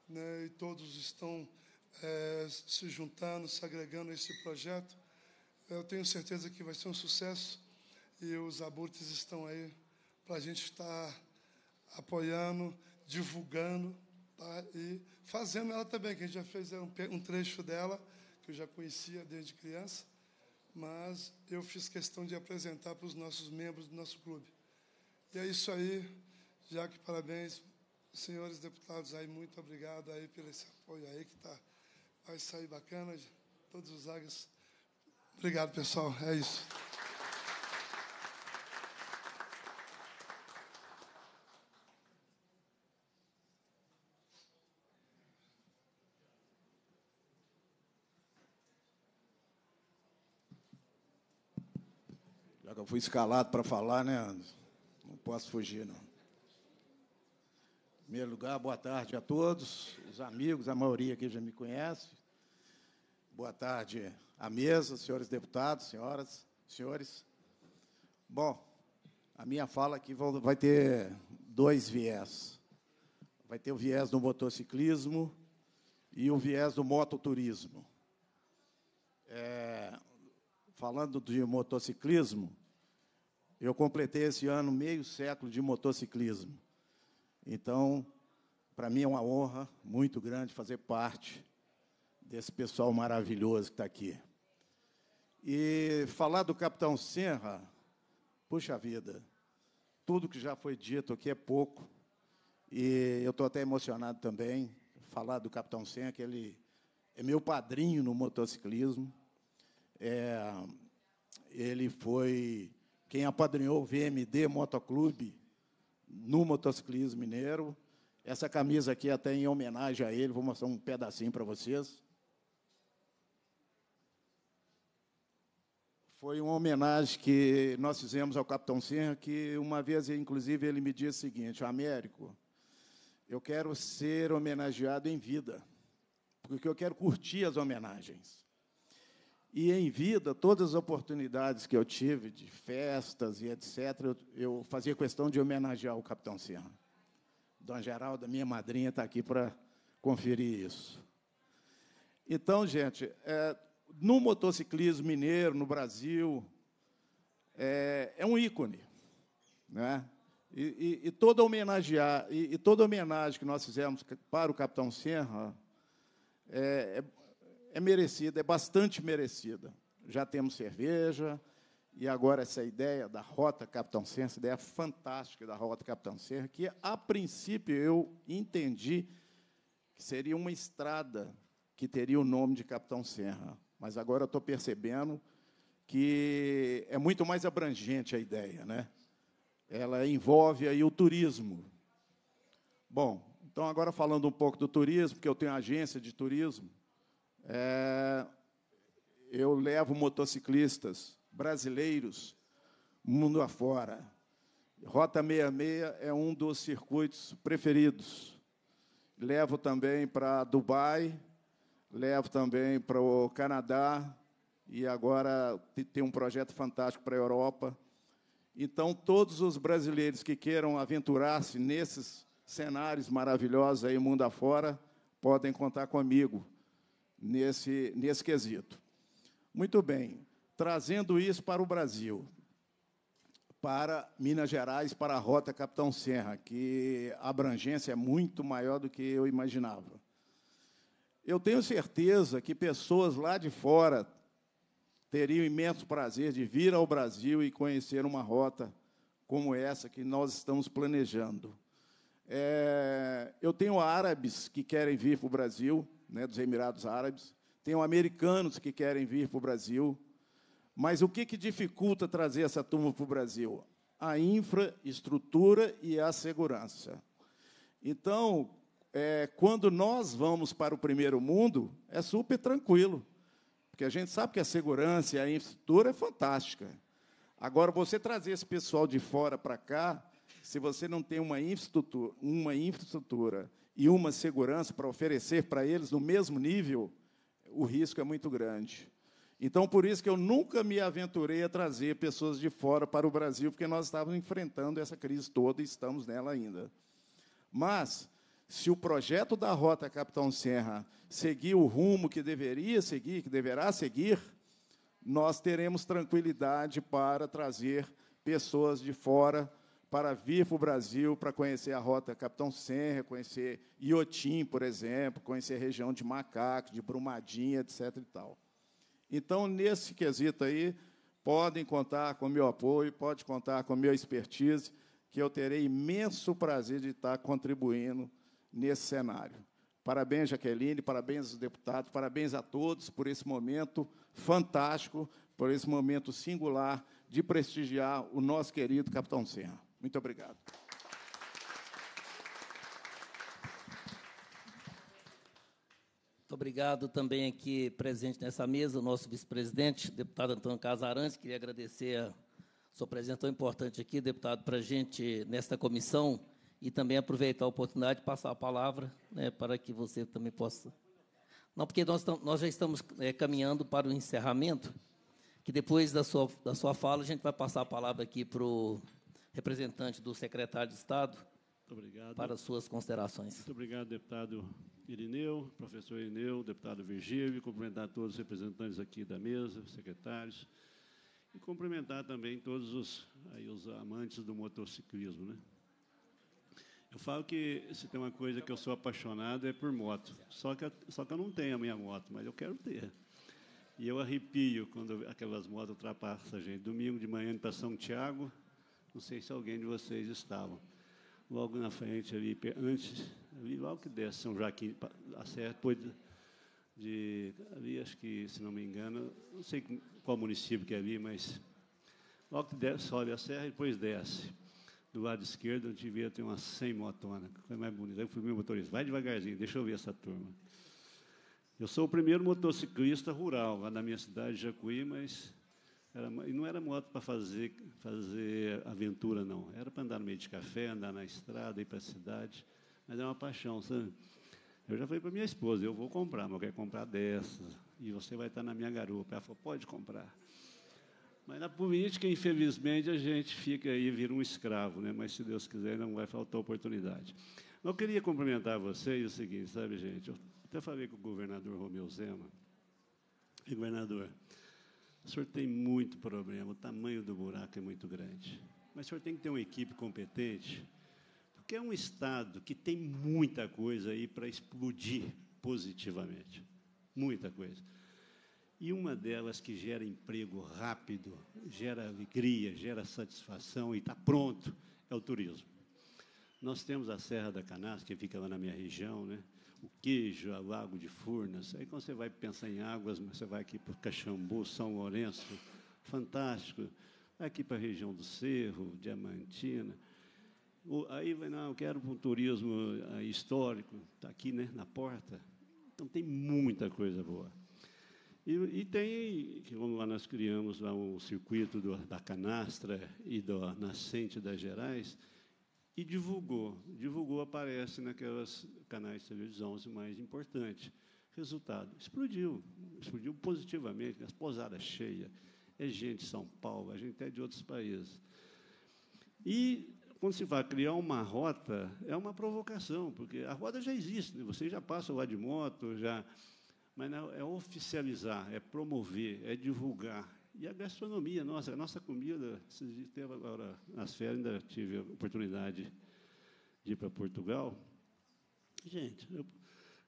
né, e todos estão é, se juntando, se agregando a esse projeto, eu tenho certeza que vai ser um sucesso e os abutres estão aí para a gente estar apoiando, divulgando, tá, e fazendo ela também, que a gente já fez um, um trecho dela, que eu já conhecia desde criança, mas eu fiz questão de apresentar para os nossos membros do nosso clube. E é isso aí, já que parabéns, senhores deputados aí, muito obrigado aí pelo esse apoio aí, que tá, vai sair bacana, todos os Águias. Obrigado, pessoal, é isso. Já que eu fui escalado para falar, né, Anderson? Não posso fugir, não. Em primeiro lugar, boa tarde a todos, os amigos, a maioria aqui já me conhece. Boa tarde à mesa, senhores deputados, senhoras, senhores. Bom, a minha fala aqui vai ter dois viés. Vai ter o viés do motociclismo e o viés do mototurismo. É, falando de motociclismo, eu completei esse ano meio século de motociclismo. Então, para mim é uma honra muito grande fazer parte desse pessoal maravilhoso que está aqui. E falar do capitão Senra, puxa vida, tudo que já foi dito aqui é pouco. E eu estou até emocionado também, falar do capitão Senra, que ele é meu padrinho no motociclismo. É, ele foi quem apadrinhou o V M D Motoclube no motociclismo mineiro. Essa camisa aqui é até em homenagem a ele. Vou mostrar um pedacinho para vocês. Foi uma homenagem que nós fizemos ao capitão Senra, que uma vez, inclusive, ele me disse o seguinte: Américo, eu quero ser homenageado em vida, porque eu quero curtir as homenagens. E, em vida, todas as oportunidades que eu tive, de festas e etcétera, eu, eu fazia questão de homenagear o capitão Senra. Dona Geralda, minha madrinha, está aqui para conferir isso. Então, gente, é, no motociclismo mineiro, no Brasil, é, é um ícone. Né? E, e, e, toda homenagear, e, e toda homenagem que nós fizemos para o capitão Senra é... é É merecida, é bastante merecida. Já temos cerveja, e agora essa ideia da Rota Capitão Senra, essa ideia fantástica da Rota Capitão Senra, que, a princípio, eu entendi que seria uma estrada que teria o nome de Capitão Senra. Mas agora eu estou percebendo que é muito mais abrangente a ideia, né? Ela envolve aí o turismo. Bom, então, agora falando um pouco do turismo, porque eu tenho agência de turismo, É, eu levo motociclistas brasileiros mundo afora. Rota sessenta e seis é um dos circuitos preferidos. Levo também para Dubai, levo também para o Canadá, e agora tem um projeto fantástico para a Europa. Então, todos os brasileiros que queiram aventurar-se nesses cenários maravilhosos aí mundo afora, podem contar comigo. Nesse, nesse quesito. Muito bem, trazendo isso para o Brasil, para Minas Gerais, para a Rota Capitão Senra, que a abrangência é muito maior do que eu imaginava. Eu tenho certeza que pessoas lá de fora teriam imenso prazer de vir ao Brasil e conhecer uma rota como essa que nós estamos planejando. É, eu tenho árabes que querem vir para o Brasil, né, dos Emirados Árabes. tem americanos que querem vir para o Brasil. Mas o que, que dificulta trazer essa turma para o Brasil? A infraestrutura e a segurança. Então, é, quando nós vamos para o primeiro mundo, é super tranquilo, porque a gente sabe que a segurança e a infraestrutura é fantástica. Agora, você trazer esse pessoal de fora para cá, se você não tem uma infraestrutura, uma infraestrutura e uma segurança para oferecer para eles no mesmo nível, o risco é muito grande. Então, por isso que eu nunca me aventurei a trazer pessoas de fora para o Brasil, porque nós estávamos enfrentando essa crise toda e estamos nela ainda. Mas, se o projeto da Rota Capitão Senra seguir o rumo que deveria seguir, que deverá seguir, nós teremos tranquilidade para trazer pessoas de fora para vir para o Brasil, para conhecer a Rota Capitão Senra, conhecer Inhotim, por exemplo, conhecer a região de Macaco, de Brumadinha, etcétera e tal. Então, nesse quesito aí, podem contar com o meu apoio, pode contar com a minha expertise, que eu terei imenso prazer de estar contribuindo nesse cenário. Parabéns, Jaqueline, parabéns aos deputados, parabéns a todos por esse momento fantástico, por esse momento singular de prestigiar o nosso querido Capitão Senra. Muito obrigado. Muito obrigado também aqui, presente nessa mesa, o nosso vice-presidente, deputado Antônio Casarantes. Queria agradecer a sua presença tão importante aqui, deputado, para a gente nesta comissão, e também aproveitar a oportunidade de passar a palavra, né, para que você também possa... Não, porque nós, nós já estamos é, caminhando para o encerramento, que depois da sua, da sua fala a gente vai passar a palavra aqui para o representante do secretário de Estado. Muito obrigado. Para as suas considerações. Muito obrigado, deputado Irineu, professor Irineu, deputado Virgílio, cumprimentar todos os representantes aqui da mesa, secretários, e cumprimentar também todos os, aí, os amantes do motociclismo, né? Eu falo que se tem uma coisa que eu sou apaixonado é por moto, só que, só que eu não tenho a minha moto, mas eu quero ter. E eu arrepio quando aquelas motos ultrapassam a gente. Domingo de manhã, para São Tiago, não sei se alguém de vocês estavam. Logo na frente, ali, antes, ali, logo que desce São Joaquim, depois de, ali, acho que, se não me engano, não sei qual município que é ali, mas logo que desce, sobe a serra e depois desce. Do lado esquerdo, eu devia ter umas cem motonas, foi mais bonito. Eu fui meu motorista, vai devagarzinho, deixa eu ver essa turma. Eu sou o primeiro motociclista rural, lá da minha cidade, Jacuí, mas era, não era moto para fazer, fazer aventura, não. Era para andar no meio de café, andar na estrada, ir para a cidade. Mas é uma paixão, sabe? Eu já falei para minha esposa, eu vou comprar, mas eu quero comprar dessas. E você vai estar na minha garupa. Ela falou, pode comprar. Mas na política, infelizmente, a gente fica aí, vira um escravo, né? Mas, se Deus quiser, não vai faltar oportunidade. Eu queria cumprimentar vocês, é o seguinte, sabe, gente? Eu até falei com o governador Romeu Zema. E, governador... O senhor tem muito problema, o tamanho do buraco é muito grande. Mas o senhor tem que ter uma equipe competente, porque é um Estado que tem muita coisa aí para explodir positivamente. Muita coisa. E uma delas que gera emprego rápido, gera alegria, gera satisfação e está pronto, é o turismo. Nós temos a Serra da Canastra, que fica lá na minha região, né? O Queijo, o Lago de Furnas. Aí, quando você vai pensar em águas, você vai aqui para o Caxambu, São Lourenço, fantástico. Vai aqui para a região do Cerro, Diamantina. O, aí vai, não, eu quero um turismo aí, histórico. Está aqui, né, na porta. Então, tem muita coisa boa. E, e tem, vamos lá, nós criamos lá um circuito do, da Canastra e da Nascente das Gerais, e divulgou. Divulgou, aparece naquelas canais de televisão mais importantes. Resultado, explodiu. Explodiu positivamente, as pousadas cheias. É gente de São Paulo, é gente é de outros países. E, quando se vai criar uma rota, é uma provocação, porque a rota já existe, né? Você já passa lá de moto, já... mas não, é oficializar, é promover, é divulgar. E a gastronomia, nossa, a nossa comida, teve agora nas férias, ainda tive a oportunidade de ir para Portugal. Gente, eu,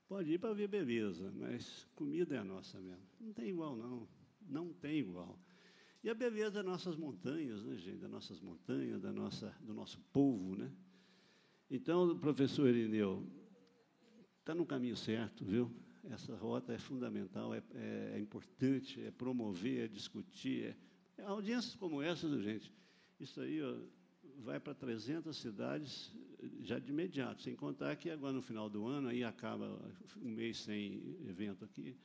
pode ir para ver beleza, mas comida é a nossa mesmo. Não tem igual, não. Não tem igual. E a beleza das nossas montanhas, né, gente? Das nossas montanhas, da nossa, do nosso povo, né? Então, professor Irineu, está no caminho certo, viu? essa rota é fundamental, é, é, é importante, é promover, é discutir. É, audiências como essas, gente, isso aí ó, vai para trezentas cidades já de imediato, sem contar que agora, no final do ano, aí acaba um mês sem evento aqui.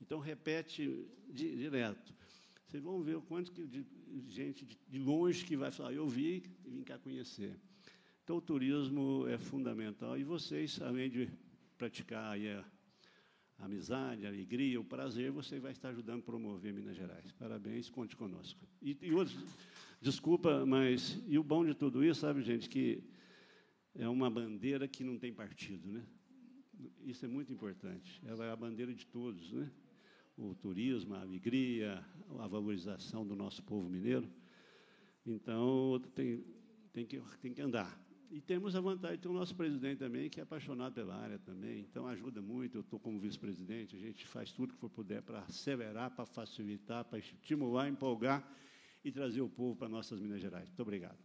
Então, repete di, direto. Vocês vão ver o quanto que de, gente de, de longe que vai falar, eu vi e vim cá conhecer. Então, o turismo é fundamental. E vocês, além de praticar aí a amizade, a alegria, o prazer, você vai estar ajudando a promover Minas Gerais. Parabéns, conte conosco. E, e outros, desculpa, mas... E o bom de tudo isso, sabe, gente, que é uma bandeira que não tem partido, né? Isso é muito importante. Ela é a bandeira de todos, né? O turismo, a alegria, a valorização do nosso povo mineiro. Então, tem, tem, que, tem que andar. E temos a vantagem de ter o nosso presidente também, que é apaixonado pela área também, então ajuda muito. Eu estou como vice-presidente, a gente faz tudo que for puder para acelerar, para facilitar, para estimular, empolgar e trazer o povo para nossas Minas Gerais. Muito obrigado.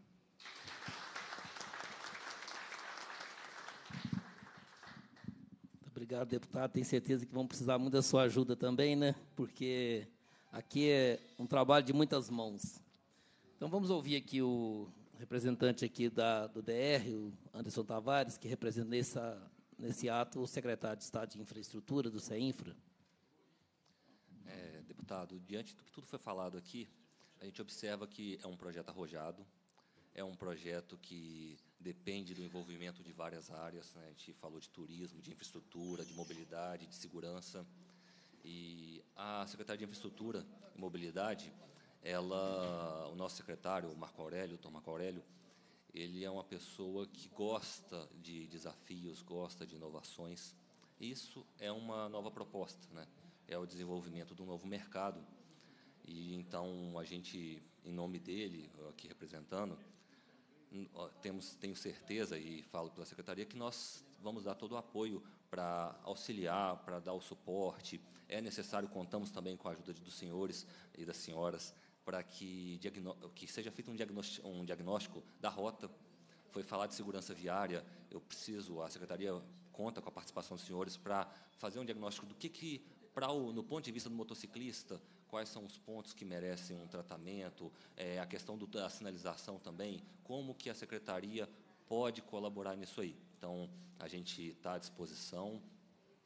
Muito obrigado, deputado. Tenho certeza que vão precisar muito da sua ajuda também, né? Porque aqui é um trabalho de muitas mãos. Então, vamos ouvir aqui o... representante aqui da, do D R, o Anderson Tavares, que representa nessa, nesse ato o secretário de Estado de Infraestrutura do CEINFRA. É, deputado, diante do que tudo foi falado aqui, a gente observa que é um projeto arrojado, é um projeto que depende do envolvimento de várias áreas, né? A gente falou de turismo, de infraestrutura, de mobilidade, de segurança, e a Secretaria de Infraestrutura e Mobilidade... Ela, o nosso secretário, o Marco Aurélio, o doutor Marco Aurélio, ele é uma pessoa que gosta de desafios, gosta de inovações. Isso é uma nova proposta, né? É o desenvolvimento de um novo mercado. E, então, a gente, em nome dele, aqui representando, temos, tenho certeza, e falo pela secretaria, que nós vamos dar todo o apoio para auxiliar, para dar o suporte. É necessário, contamos também com a ajuda dos senhores e das senhoras, para que, que seja feito um diagnóstico, um diagnóstico da rota. Foi falar de segurança viária, eu preciso, a secretaria conta com a participação dos senhores para fazer um diagnóstico do que, que para o, no ponto de vista do motociclista, quais são os pontos que merecem um tratamento, é, a questão do, da sinalização também, como que a secretaria pode colaborar nisso aí. Então, a gente está à disposição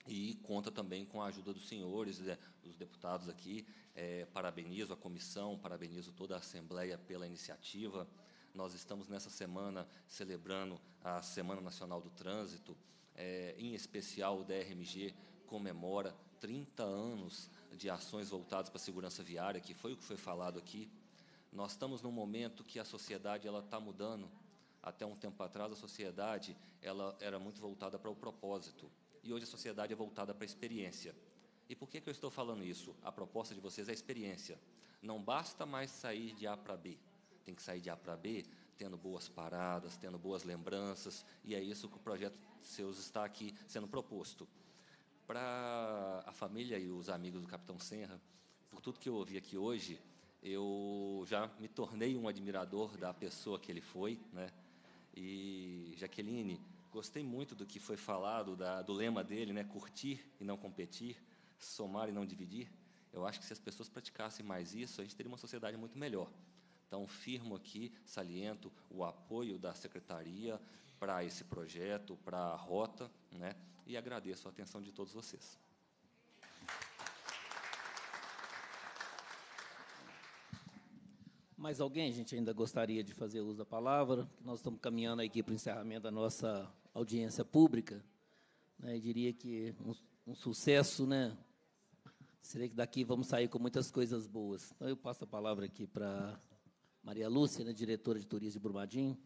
e conta também com a ajuda dos senhores, né, dos deputados aqui. É, parabenizo a comissão, parabenizo toda a Assembleia pela iniciativa. Nós estamos, nessa semana, celebrando a Semana Nacional do Trânsito. É, em especial, o D R M G comemora trinta anos de ações voltadas para a segurança viária, que foi o que foi falado aqui. Nós estamos num momento que a sociedade ela está mudando. Até um tempo atrás, a sociedade ela era muito voltada para o propósito. E hoje a sociedade é voltada para a experiência. E por que, que eu estou falando isso? A proposta de vocês é a experiência. Não basta mais sair de A para B. Tem que sair de A para B tendo boas paradas, tendo boas lembranças. E é isso que o projeto seus está aqui sendo proposto. Para a família e os amigos do Capitão Senra, por tudo que eu ouvi aqui hoje, eu já me tornei um admirador da pessoa que ele foi, né? E, Jaqueline, gostei muito do que foi falado, da, do lema dele, né? Curtir e não competir, somar e não dividir. Eu acho que se as pessoas praticassem mais isso, a gente teria uma sociedade muito melhor. Então, firmo aqui, saliento o apoio da Secretaria para esse projeto, para a rota, né? E agradeço a atenção de todos vocês. Mais alguém, gente, ainda gostaria de fazer uso da palavra? Nós estamos caminhando aqui para o encerramento da nossa audiência pública. Eu diria que um, um sucesso, né? Seria que daqui vamos sair com muitas coisas boas. Então, eu passo a palavra aqui para Maria Lúcia, né, diretora de Turismo de Brumadinho.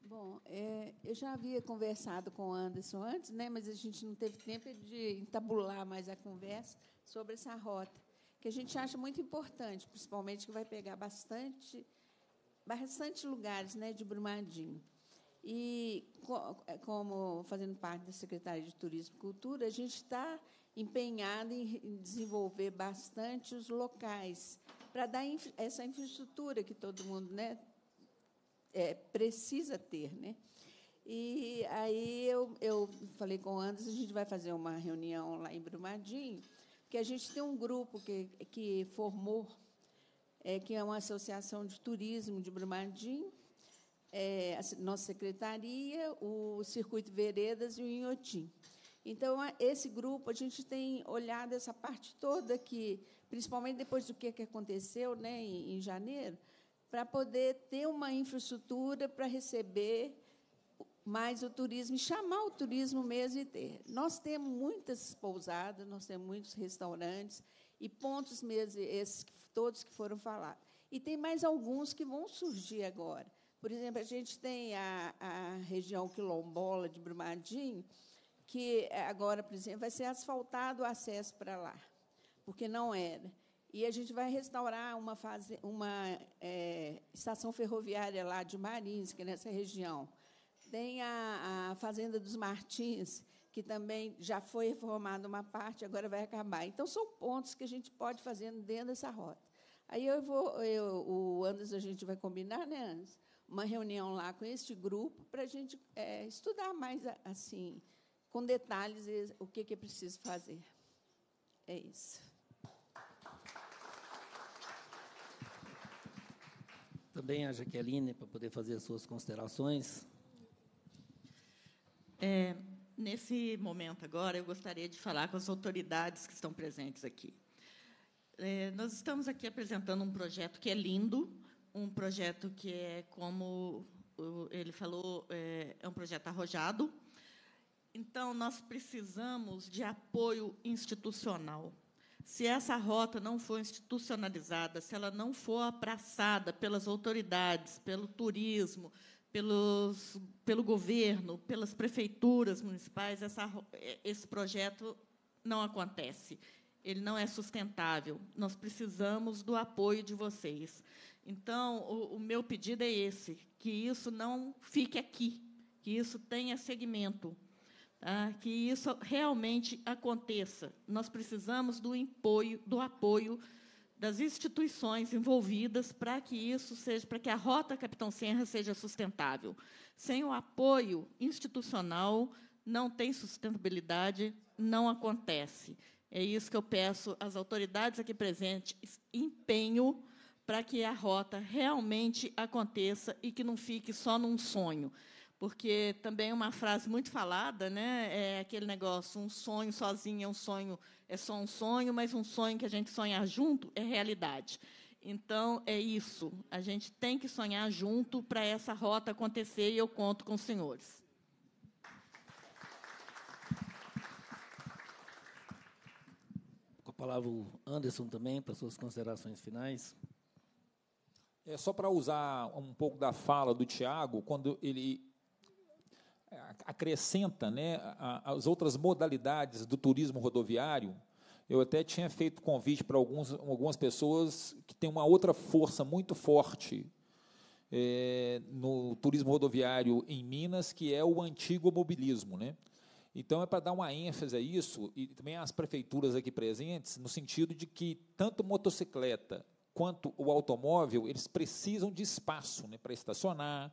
Bom, é, eu já havia conversado com o Anderson antes, né, mas a gente não teve tempo de entabular mais a conversa sobre essa rota, que a gente acha muito importante, principalmente que vai pegar bastante, bastante lugares, né, de Brumadinho. E, como fazendo parte da Secretaria de Turismo e Cultura, a gente está empenhado em desenvolver bastante os locais para dar infra essa infraestrutura que todo mundo, né, é, precisa ter, né? E aí eu eu, eu falei com o Anderson, a gente vai fazer uma reunião lá em Brumadinho, porque a gente tem um grupo que, que formou, é, que é uma associação de turismo de Brumadinho, é, a nossa secretaria, o Circuito Veredas e o Inhotim. Então, esse grupo, a gente tem olhado essa parte toda aqui, principalmente depois do que aconteceu, né, em janeiro, para poder ter uma infraestrutura para receber mais o turismo, e chamar o turismo mesmo e ter. Nós temos muitas pousadas, nós temos muitos restaurantes e pontos mesmo, esses, todos que foram falados. E tem mais alguns que vão surgir agora. Por exemplo, a gente tem a, a região quilombola de Brumadinho, que agora, por exemplo, vai ser asfaltado o acesso para lá, porque não era. E a gente vai restaurar uma, fase, uma é, estação ferroviária lá de Marins, que é nessa região. Tem a, a Fazenda dos Martins, que também já foi reformada uma parte, agora vai acabar. Então, são pontos que a gente pode fazer dentro dessa rota. Aí eu vou, eu, o Anderson, a gente vai combinar, né, Anderson? Uma reunião lá com este grupo para a gente é, estudar mais assim, com detalhes, o que é preciso fazer. É isso. Também a Jaqueline, para poder fazer as suas considerações. É, nesse momento agora, eu gostaria de falar com as autoridades que estão presentes aqui. É, nós estamos aqui apresentando um projeto que é lindo, um projeto que é, como ele falou, é, é um projeto arrojado. Então, nós precisamos de apoio institucional. Se essa rota não for institucionalizada, se ela não for abraçada pelas autoridades, pelo turismo, pelos, pelo governo, pelas prefeituras municipais, essa, esse projeto não acontece. Ele não é sustentável. Nós precisamos do apoio de vocês. Então, o, o meu pedido é esse, que isso não fique aqui, que isso tenha segmento. Ah, que isso realmente aconteça. Nós precisamos do apoio, do apoio das instituições envolvidas para que isso seja, para que a Rota Capitão Senra seja sustentável. Sem o apoio institucional, não tem sustentabilidade, não acontece. É isso que eu peço às autoridades aqui presentes, empenho para que a rota realmente aconteça e que não fique só num sonho. Porque também uma frase muito falada, né, é aquele negócio, um sonho sozinho é um sonho, é só um sonho, mas um sonho que a gente sonhar junto é realidade. Então, é isso. A gente tem que sonhar junto para essa rota acontecer, e eu conto com os senhores. Com a palavra o Anderson também, para suas considerações finais. É só para usar um pouco da fala do Tiago, quando ele acrescenta, né, as outras modalidades do turismo rodoviário. Eu até tinha feito convite para alguns, algumas pessoas que têm uma outra força muito forte é, no turismo rodoviário em Minas, que é o antigo mobilismo, né? Então, é para dar uma ênfase a isso, e também às prefeituras aqui presentes, no sentido de que tanto motocicleta quanto o automóvel, eles precisam de espaço, né, para estacionar,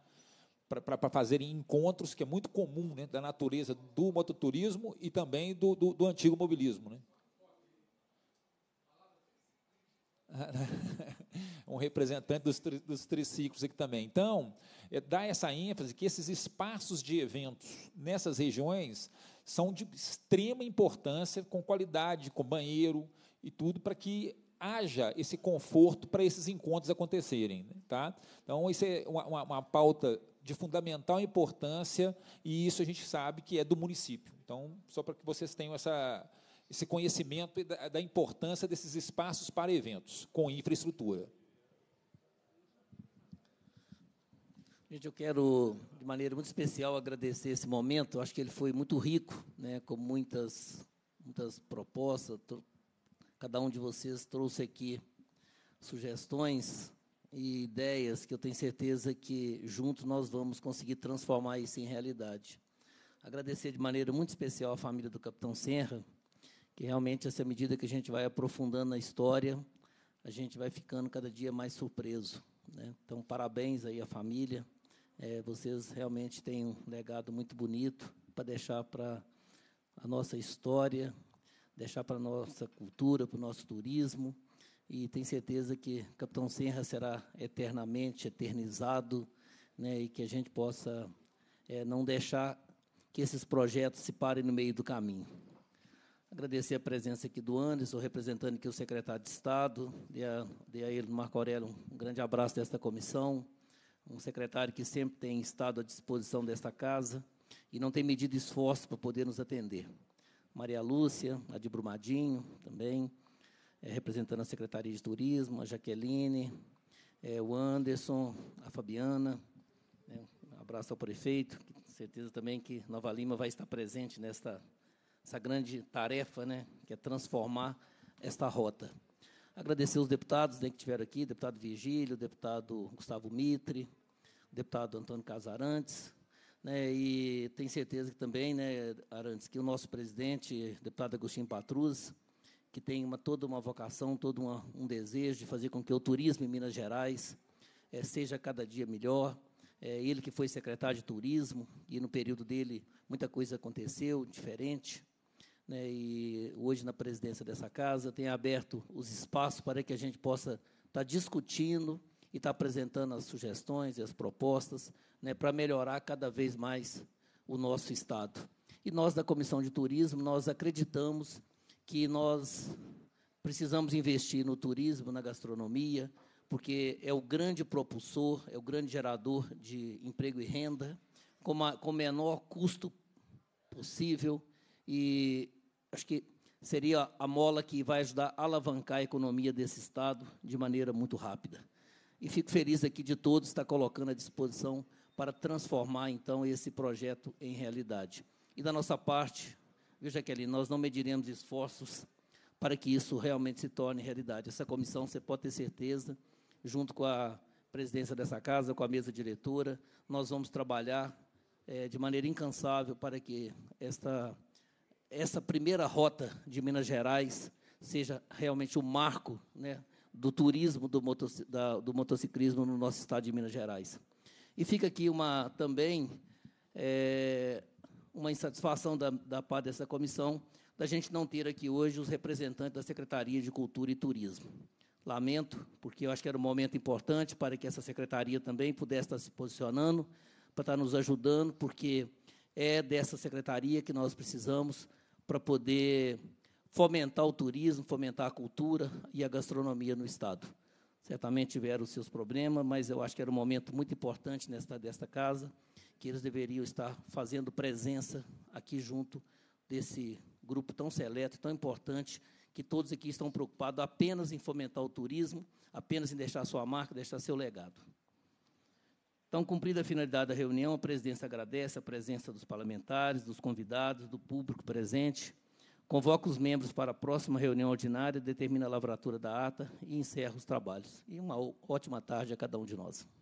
para fazerem encontros, que é muito comum, né, da natureza do mototurismo e também do, do, do antigo mobilismo, né? Um representante dos, tri, dos triciclos aqui também. Então, é, dá essa ênfase que esses espaços de eventos nessas regiões são de extrema importância, com qualidade, com banheiro e tudo, para que haja esse conforto para esses encontros acontecerem, né, tá? Então, isso é uma, uma, uma pauta de fundamental importância, e isso a gente sabe que é do município. Então, só para que vocês tenham essa, esse conhecimento da, da importância desses espaços para eventos, com infraestrutura. Gente, eu quero, de maneira muito especial, agradecer esse momento. Eu acho que ele foi muito rico, né, com muitas, muitas propostas. Cada um de vocês trouxe aqui sugestões e ideias que eu tenho certeza que, juntos, nós vamos conseguir transformar isso em realidade. Agradecer de maneira muito especial à família do Capitão Senra, que, realmente, essa medida que a gente vai aprofundando a história, a gente vai ficando cada dia mais surpreso, né? Então, parabéns aí à família. É, vocês realmente têm um legado muito bonito para deixar para a nossa história, deixar para a nossa cultura, para o nosso turismo, e tenho certeza que Capitão Senra será eternamente eternizado, né, e que a gente possa é, não deixar que esses projetos se parem no meio do caminho. Agradecer a presença aqui do Anderson, representando aqui o secretário de Estado, dei a, dei a ele, Marco Aurélio, um grande abraço desta comissão, um secretário que sempre tem estado à disposição desta casa e não tem medido esforço para poder nos atender. Maria Lúcia, a de Brumadinho, também, é, representando a Secretaria de Turismo, a Jaqueline, é, o Anderson, a Fabiana, né, um abraço ao prefeito, certeza também que Nova Lima vai estar presente nesta essa grande tarefa, né, que é transformar esta rota. Agradecer os deputados, né, que estiveram aqui, deputado Virgílio, deputado Gustavo Mitre, deputado Antônio Casarantes, né, e tenho certeza que também, né, Arantes, que o nosso presidente, deputado Agostinho Patrus, que tem uma, toda uma vocação, todo uma, um desejo de fazer com que o turismo em Minas Gerais é, seja cada dia melhor. É, ele que foi secretário de Turismo, e no período dele muita coisa aconteceu, diferente, né, e hoje na presidência dessa casa tem aberto os espaços para que a gente possa estar discutindo e estar apresentando as sugestões e as propostas, né, para melhorar cada vez mais o nosso Estado. E nós, da Comissão de Turismo, nós acreditamos que nós precisamos investir no turismo, na gastronomia, porque é o grande propulsor, é o grande gerador de emprego e renda, com a, com o menor custo possível, e acho que seria a mola que vai ajudar a alavancar a economia desse Estado de maneira muito rápida. E fico feliz aqui de todos estar colocando à disposição para transformar, então, esse projeto em realidade. E, da nossa parte, viu, Jaqueline, nós não mediremos esforços para que isso realmente se torne realidade. Essa comissão, você pode ter certeza, junto com a presidência dessa casa, com a mesa diretora, nós vamos trabalhar é, de maneira incansável para que esta, essa primeira rota de Minas Gerais seja realmente o marco, né, do turismo, do, motoci da, do motociclismo no nosso estado de Minas Gerais. E fica aqui uma, também é, uma insatisfação da, da parte dessa comissão, da gente não ter aqui hoje os representantes da Secretaria de Cultura e Turismo. Lamento, porque eu acho que era um momento importante para que essa secretaria também pudesse estar se posicionando, para estar nos ajudando, porque é dessa secretaria que nós precisamos para poder fomentar o turismo, fomentar a cultura e a gastronomia no Estado. Certamente tiveram os seus problemas, mas eu acho que era um momento muito importante nesta, desta casa, que eles deveriam estar fazendo presença aqui junto desse grupo tão seleto, tão importante, que todos aqui estão preocupados apenas em fomentar o turismo, apenas em deixar sua marca, deixar seu legado. Então, cumprida a finalidade da reunião, a presidência agradece a presença dos parlamentares, dos convidados, do público presente, convoca os membros para a próxima reunião ordinária, determina a lavratura da ata e encerra os trabalhos. E uma ótima tarde a cada um de nós.